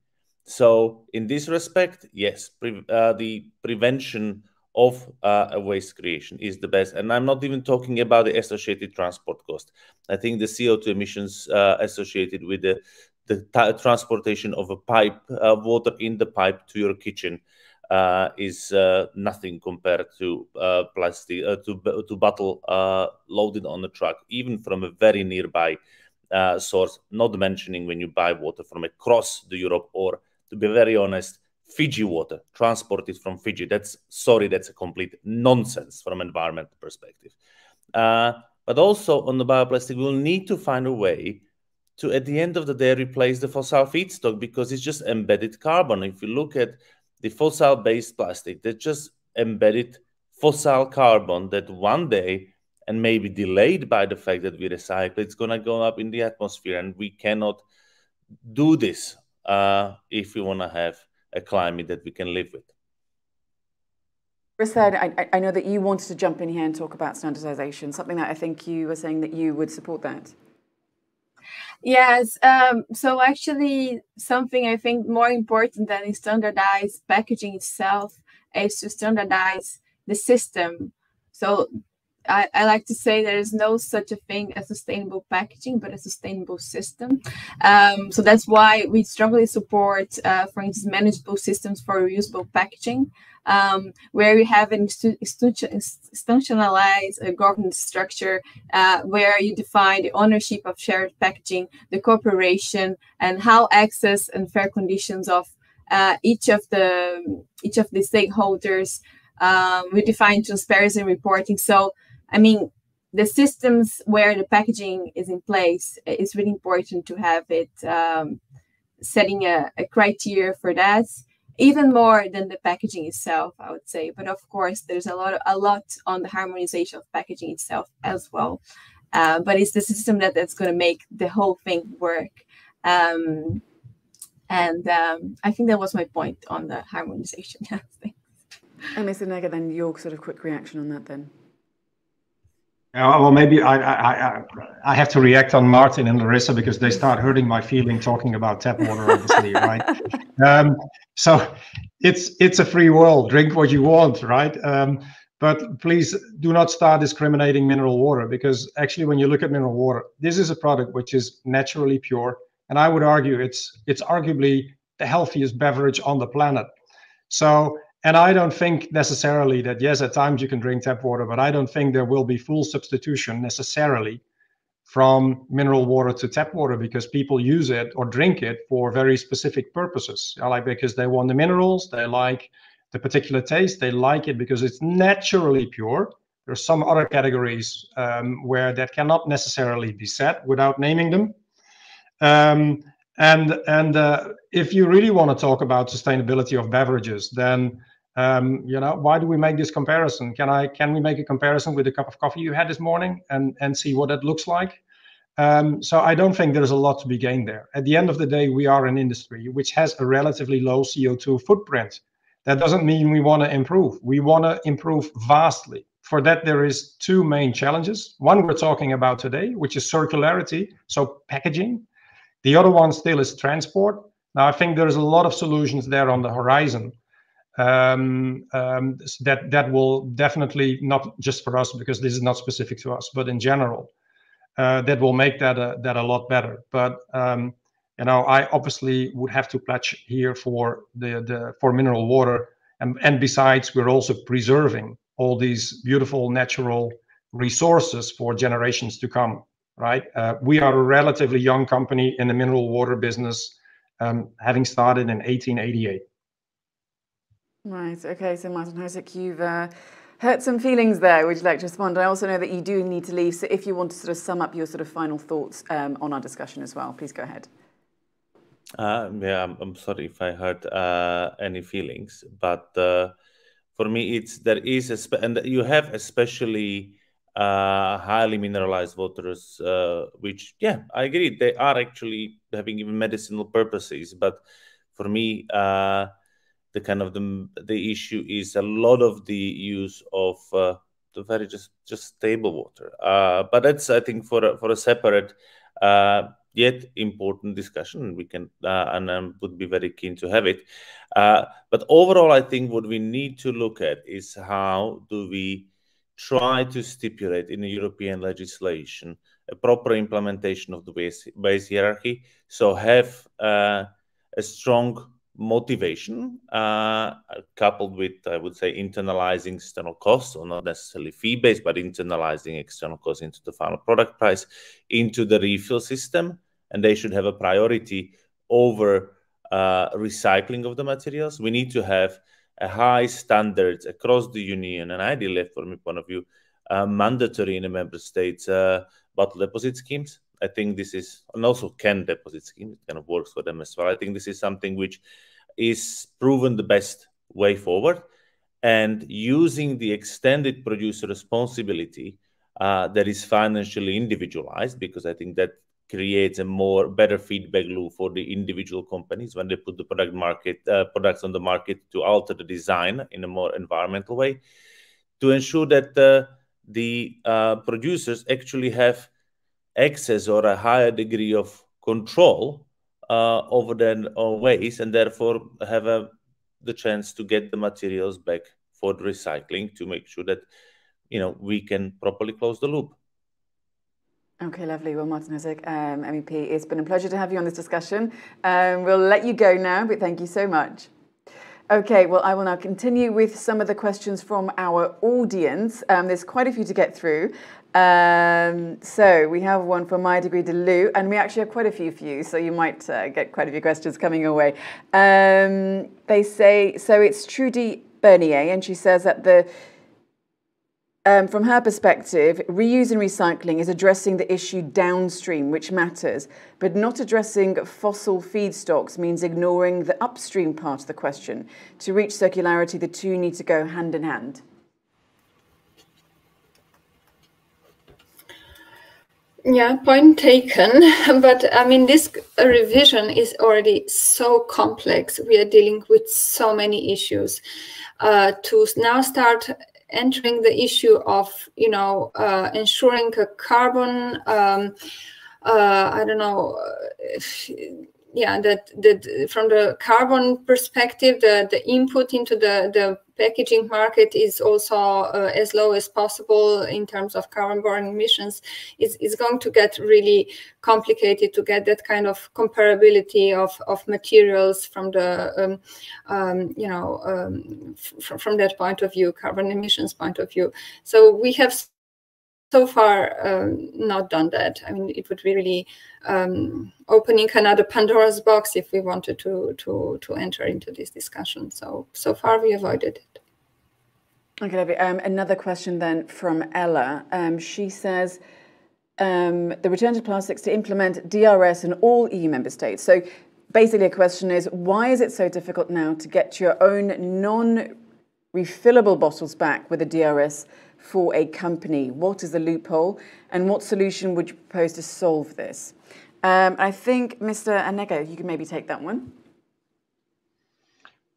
So in this respect, yes, the prevention of waste creation is the best. And I'm not even talking about the associated transport cost. I think the CO2 emissions associated with the transportation of a pipe, water in the pipe to your kitchen, is nothing compared to plastic to bottle loaded on a truck, even from a very nearby source. Not mentioning when you buy water from across the Europe, or to be very honest, Fiji water transported from Fiji. That's a complete nonsense from an environmental perspective. But also on the bioplastic, we'll need to find a way to, at the end of the day, replace the fossil feedstock, because it's just embedded carbon. If you look at the fossil-based plastic, that just embedded fossil carbon that one day, and maybe delayed by the fact that we recycle, it's going to go up in the atmosphere. And we cannot do this if we want to have a climate that we can live with. Marissa, I know that you wanted to jump in here and talk about standardization, something that I think you were saying that you would support that. Yes, so actually something I think more important than standardized packaging itself is to standardize the system. So I like to say there is no such a thing as sustainable packaging, but a sustainable system. So that's why we strongly support, for instance, manageable systems for reusable packaging, where we have an institutionalized governance structure, where you define the ownership of shared packaging, the cooperation, and how access and fair conditions of each of the stakeholders. We define transparency and reporting. So, I mean, the systems where the packaging is in place, it's really important to have it setting a criteria for that, even more than the packaging itself, I would say. But of course, there's a lot on the harmonization of packaging itself as well. But it's the system that's going to make the whole thing work. I think that was my point on the harmonization thing. And Ms. Annega, then your sort of quick reaction on that then. Well, maybe I have to react on Martin and Larissa because they start hurting my feeling talking about tap water, obviously, right? So it's a free world. Drink what you want, right? But please do not start discriminating mineral water, because actually when you look at mineral water, this is a product which is naturally pure. And I would argue it's arguably the healthiest beverage on the planet. So... and I don't think necessarily that, yes, at times you can drink tap water, but I don't think there will be full substitution necessarily from mineral water to tap water, because people use it or drink it for very specific purposes. Like because they want the minerals, they like the particular taste, they like it because it's naturally pure. There are some other categories where that cannot necessarily be said without naming them. If you really want to talk about sustainability of beverages, then you know, why do we make this comparison? Can we make a comparison with the cup of coffee you had this morning and see what that looks like? So I don't think there's a lot to be gained there. At the end of the day, we are an industry which has a relatively low CO2 footprint. That doesn't mean we want to improve. We want to improve vastly. For that, there is two main challenges. One we're talking about today, which is circularity, so packaging. The other one still is transport. Now, I think there's a lot of solutions there on the horizon that will definitely, not just for us, because this is not specific to us, but in general, that will make that a lot better. But you know, I obviously would have to pledge here for for mineral water, and besides, we're also preserving all these beautiful natural resources for generations to come. Right? We are a relatively young company in the mineral water business, having started in 1888. Right. Okay. So Martin Hojsík, you've hurt some feelings there. Would you like to respond? I also know that you do need to leave. So if you want to sort of sum up your sort of final thoughts on our discussion as well, please go ahead. Yeah, I'm sorry if I hurt any feelings, but for me, and you have especially highly mineralized waters, which, yeah, I agree, they are actually having even medicinal purposes. But for me, the issue is a lot of the use of the very just stable water. But that's, I think, for a separate yet important discussion. We can and I would be very keen to have it. But overall, I think what we need to look at is how do we try to stipulate in the European legislation a proper implementation of the waste hierarchy. So have a strong motivation coupled with, I would say, internalizing external costs, or not necessarily fee-based, but internalizing external costs into the final product price, into the refill system. And they should have a priority over recycling of the materials. We need to have a high standards across the union, and ideally, from my point of view, mandatory in the member states bottle deposit schemes. I think this is, and also can deposit scheme, it kind of works for them as well. I think this is something which is proven the best way forward, and using the extended producer responsibility that is financially individualized, because I think that creates a better feedback loop for the individual companies when they put the products on the market, to alter the design in a more environmental way, to ensure that the producers actually have access or a higher degree of control over their waste, and therefore have the chance to get the materials back for the recycling to make sure that, you know, we can properly close the loop. Okay, lovely. Well, Martin Hojsík, MEP, it's been a pleasure to have you on this discussion. We'll let you go now, but thank you so much. Okay, well, I will now continue with some of the questions from our audience. There's quite a few to get through. So we have one for Maja Desgrées du Loû, and we actually have quite a few for you, so you might get quite a few questions coming your way. They say, so it's Tudi Berner, and she says that the from her perspective, reuse and recycling is addressing the issue downstream, which matters, but not addressing fossil feedstocks means ignoring the upstream part of the question. To reach circularity, the two need to go hand in hand. Yeah, point taken. But I mean, this revision is already so complex. We are dealing with so many issues. To now start entering the issue of, you know, ensuring a carbon, I don't know, yeah, that from the carbon perspective, the input into the packaging market is also as low as possible in terms of carbon emissions. It's going to get really complicated to get that kind of comparability of materials from the, you know, from that point of view, carbon emissions point of view. So we have so far not done that. I mean, it would be really opening another Pandora's box if we wanted to enter into this discussion. So far we avoided it. Okay, lovely. Another question then from Ella. She says, the return to plastics to implement DRS in all EU member states. So basically a question is, why is it so difficult now to get your own non-refillable bottles back with a DRS for a company? What is the loophole, and what solution would you propose to solve this? I think, Mr. Annega, you can maybe take that one.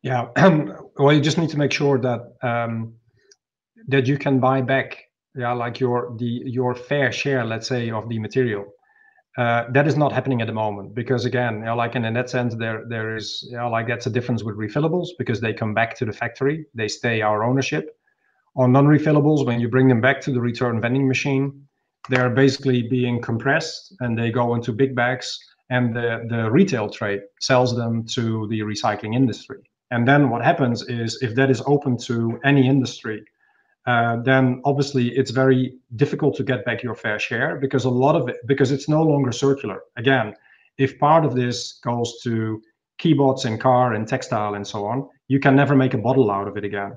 Yeah, well, you just need to make sure that that you can buy back, yeah, like your fair share, let's say, of the material. That is not happening at the moment because, again, you know, like in that sense, there is, you know, like that's a difference with refillables because they come back to the factory, they stay our ownership. On non-refillables, when you bring them back to the return vending machine, they are basically being compressed and they go into big bags, and the retail trade sells them to the recycling industry. And then what happens is, if that is open to any industry, then obviously it's very difficult to get back your fair share because a lot of it, because it's no longer circular. Again, if part of this goes to keyboards in car and textile and so on, you can never make a bottle out of it again.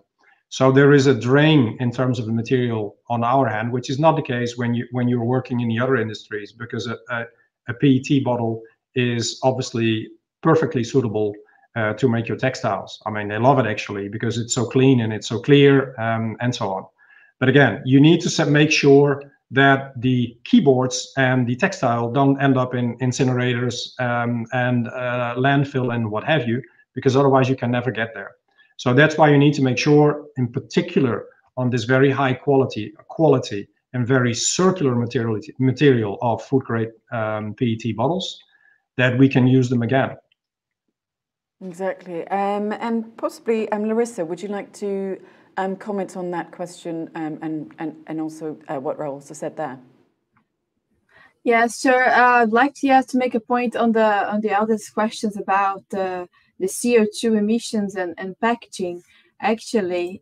So there is a drain in terms of the material on our hand, which is not the case when you're working in the other industries, because a PET bottle is obviously perfectly suitable to make your textiles. I mean, they love it actually because it's so clean and it's so clear and so on. But again, you need to make sure that the keyboards and the textile don't end up in incinerators and landfill and what have you, because otherwise you can never get there. So that's why you need to make sure, in particular, on this very high quality and very circular material of food grade PET bottles, that we can use them again. Exactly, and possibly, Larissa, would you like to comment on that question and also what Roel also said there? Yes, sure. I'd like to to make a point on the elders' questions about the CO2 emissions and packaging. Actually,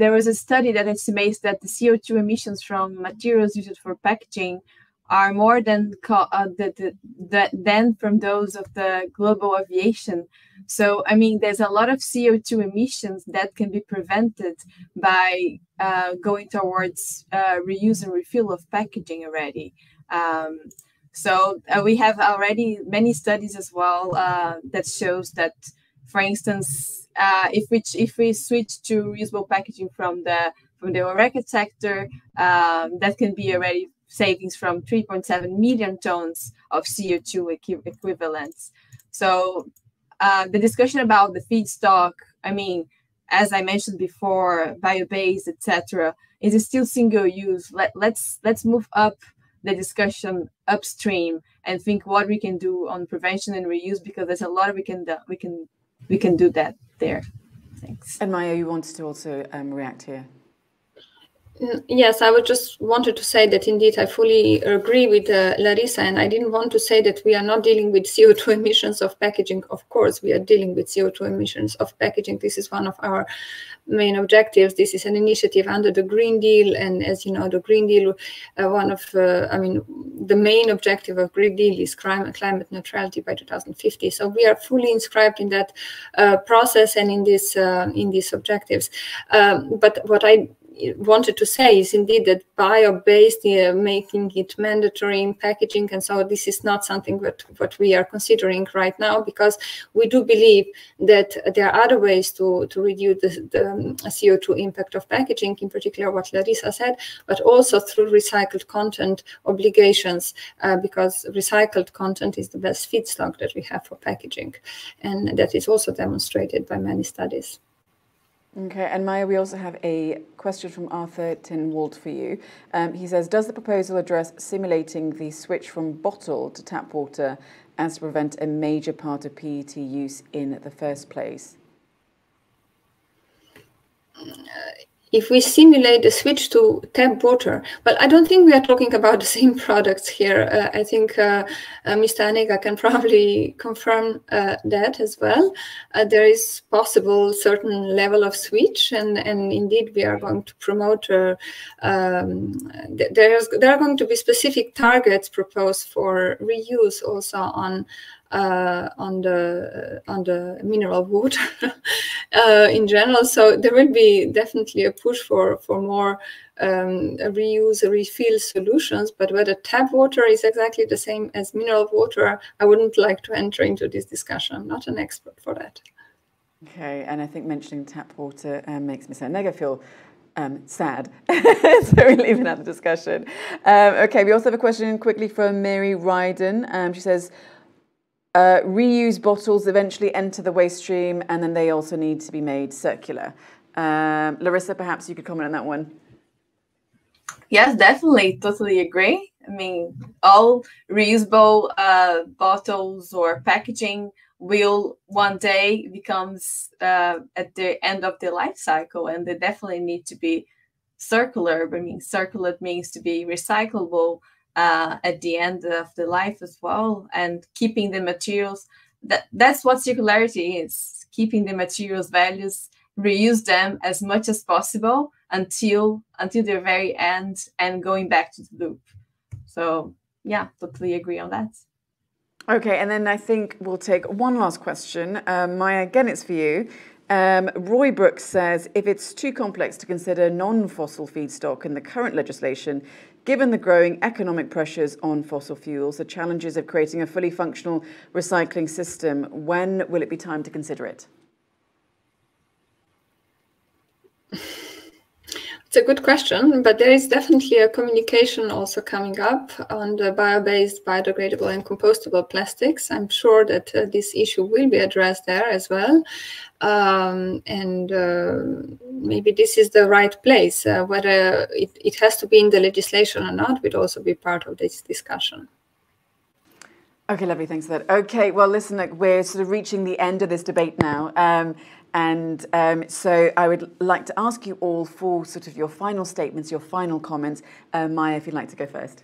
there was a study that estimates that the CO2 emissions from materials used for packaging are more than from those of the global aviation. So, I mean, there's a lot of CO2 emissions that can be prevented by going towards reuse and refill of packaging already. So we have already many studies as well that shows that, for instance, if we switch to reusable packaging from the HORECA sector, that can be already savings from 3.7 million tons of CO2 equivalents. So the discussion about the feedstock, I mean, as I mentioned before, bio-based, etc., is still single use. Let's move up the discussion upstream and think what we can do on prevention and reuse, because there's a lot we can do that there. Thanks. And Maja, you wanted to also react here. Yes, I would just wanted to say that indeed I fully agree with Larissa, and I didn't want to say that we are not dealing with CO2 emissions of packaging. Of course, we are dealing with CO2 emissions of packaging. This is one of our main objectives. This is an initiative under the Green Deal, and as you know, the Green Deal, the main objective of Green Deal is climate neutrality by 2050. So we are fully inscribed in that process and in this in these objectives. But what I wanted to say is indeed that bio-based, making it mandatory in packaging, and so this is not something that what we are considering right now, because we do believe that there are other ways to reduce the CO2 impact of packaging, in particular what Larissa said, but also through recycled content obligations, because recycled content is the best feedstock that we have for packaging, and that is also demonstrated by many studies. Okay, and Maja, we also have a question from Arthur Tynwald for you. He says, does the proposal address simulating the switch from bottle to tap water as to prevent a major part of PET use in the first place? If we simulate the switch to tap water, well, I don't think we are talking about the same products here. I think Mr. Annega can probably confirm that as well. There is possible certain level of switch, and indeed we are going to promote, there are going to be specific targets proposed for reuse also on the mineral water in general. So there will be definitely a push for more reuse, refill solutions, but whether tap water is exactly the same as mineral water, I wouldn't like to enter into this discussion. I'm not an expert for that. Okay, and I think mentioning tap water makes Ms. Annega feel sad, so we leave it at the discussion. Okay, we also have a question quickly from Mary Ryden. She says, reuse bottles eventually enter the waste stream, and then they also need to be made circular. Larissa, perhaps you could comment on that one. Yes, definitely, totally agree. I mean, all reusable bottles or packaging will one day becomes at the end of the life cycle, and they definitely need to be circular. I mean, circular means to be recyclable at the end of the life as well, and keeping the materials, that's what circularity is, keeping the materials values, reuse them as much as possible until their very end, and going back to the loop. So yeah, totally agree on that. Okay, and then I think we'll take one last question. Maja, again, it's for you. Roy Brooks says, if it's too complex to consider non-fossil feedstock in the current legislation, given the growing economic pressures on fossil fuels, the challenges of creating a fully functional recycling system, when will it be time to consider it? It's a good question, but there is definitely a communication also coming up on the bio-based, biodegradable and compostable plastics. I'm sure that this issue will be addressed there as well. Maybe this is the right place. Whether it has to be in the legislation or not would also be part of this discussion. Okay, lovely. Thanks for that. Okay, well, listen, look, we're sort of reaching the end of this debate now. So I would like to ask you all for sort of your final statements, your final comments. Maja, if you'd like to go first.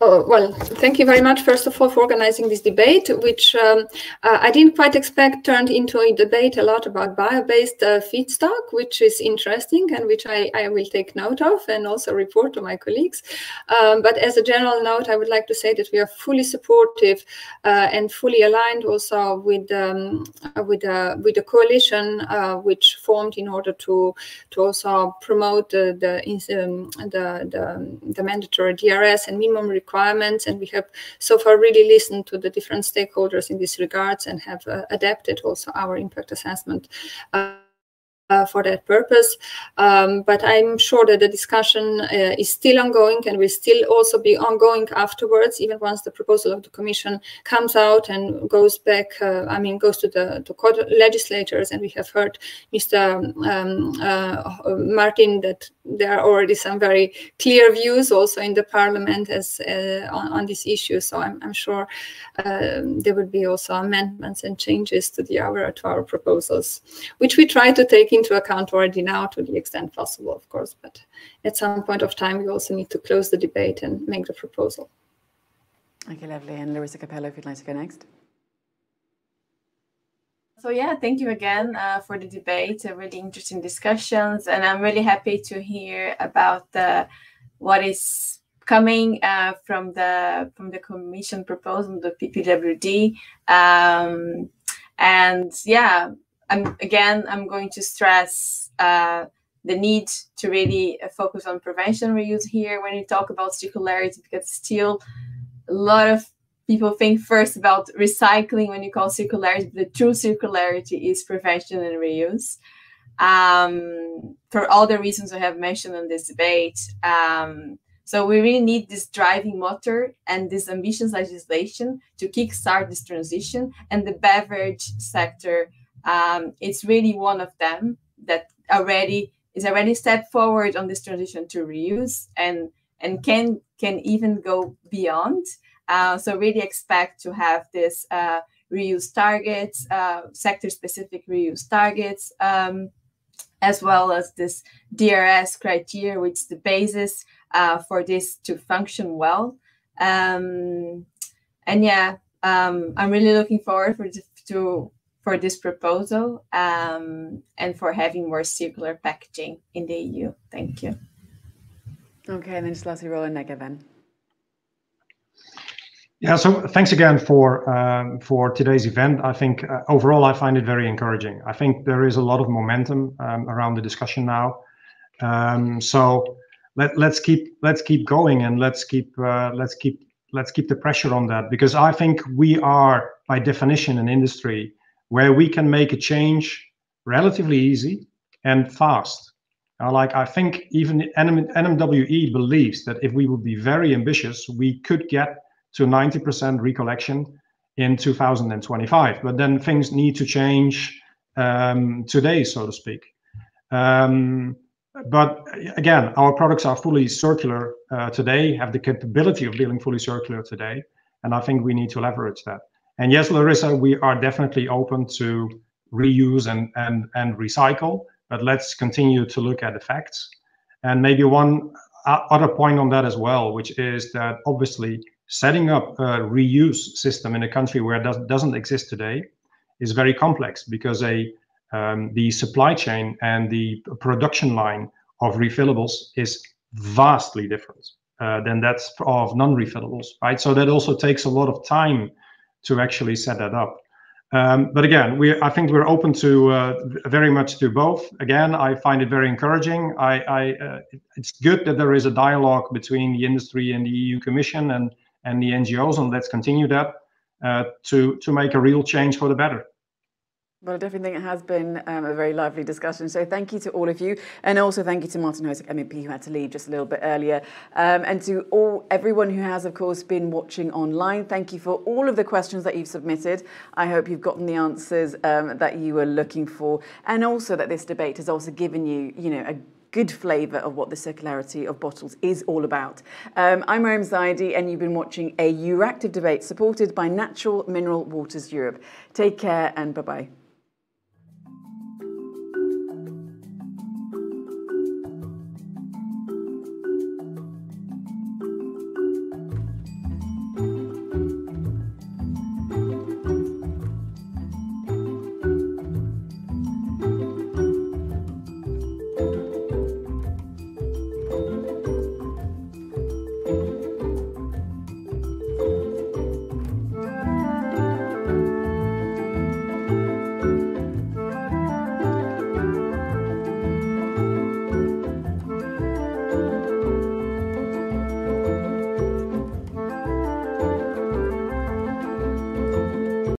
Oh, well, thank you very much, first of all, for organizing this debate, which I didn't quite expect turned into a debate a lot about bio-based feedstock, which is interesting and which I will take note of and also report to my colleagues. But as a general note, I would like to say that we are fully supportive and fully aligned also with the coalition which formed in order to also promote the mandatory DRS and minimum requirements, and we have so far really listened to the different stakeholders in this regards and have adapted also our impact assessment for that purpose. But I'm sure that the discussion is still ongoing and will still also be ongoing afterwards, even once the proposal of the Commission comes out and goes back, I mean, goes to the co-legislators. And we have heard Mr. Martin that there are already some very clear views also in the Parliament as on this issue. So I'm sure there will be also amendments and changes to our proposals, which we try to take into account already now to the extent possible, of course, but at some point of time we also need to close the debate and make the proposal. Okay, lovely. And Larissa Copello, if you'd like to go next. So yeah, thank you again for the debate, really interesting discussions, and I'm really happy to hear about what is coming from the Commission proposal, the PPWD, and yeah, I'm going to stress the need to really focus on prevention reuse here when you talk about circularity, because still a lot of people think first about recycling when you call circularity, but the true circularity is prevention and reuse. For all the reasons I have mentioned in this debate. So we really need this driving motor and this ambitious legislation to kickstart this transition, and the beverage sector, it's really one of them that is already stepped forward on this transition to reuse, and can even go beyond. So really expect to have this reuse targets, sector-specific reuse targets, as well as this DRS criteria, which is the basis for this to function well. And yeah, I'm really looking forward for this proposal and for having more circular packaging in the EU. Thank you. Okay, and then just lastly, Roel Annega then. Yeah, so thanks again for today's event. I think overall I find it very encouraging. I think there is a lot of momentum around the discussion now. So let's keep going, and let's keep the pressure on that, because I think we are by definition an industry where we can make a change relatively easy and fast. Like, I think even NMWE believes that if we would be very ambitious, we could get to 90% recollection in 2025, but then things need to change today, so to speak. But again, our products are fully circular today, have the capability of being fully circular today, and I think we need to leverage that. And yes, Larissa, we are definitely open to reuse and recycle, but let's continue to look at the facts. And maybe one other point on that as well, which is that obviously setting up a reuse system in a country where it doesn't exist today is very complex, because the supply chain and the production line of refillables is vastly different than that of non-refillables, right? So that also takes a lot of time to actually set that up. But again, I think we're open to very much to both. Again, I find it very encouraging. It's good that there is a dialogue between the industry and the EU Commission and the NGOs, and let's continue that to make a real change for the better. Well, I definitely think it has been a very lively discussion. So thank you to all of you. And also thank you to Martin Hojsík, MEP, who had to leave just a little bit earlier. And to everyone who has, of course, been watching online, thank you for all of the questions that you've submitted. I hope you've gotten the answers that you were looking for. And also that this debate has also given you, a good flavour of what the circularity of bottles is all about. I'm Reem Zaidi, and you've been watching a Euractiv debate supported by Natural Mineral Waters Europe. Take care and bye-bye.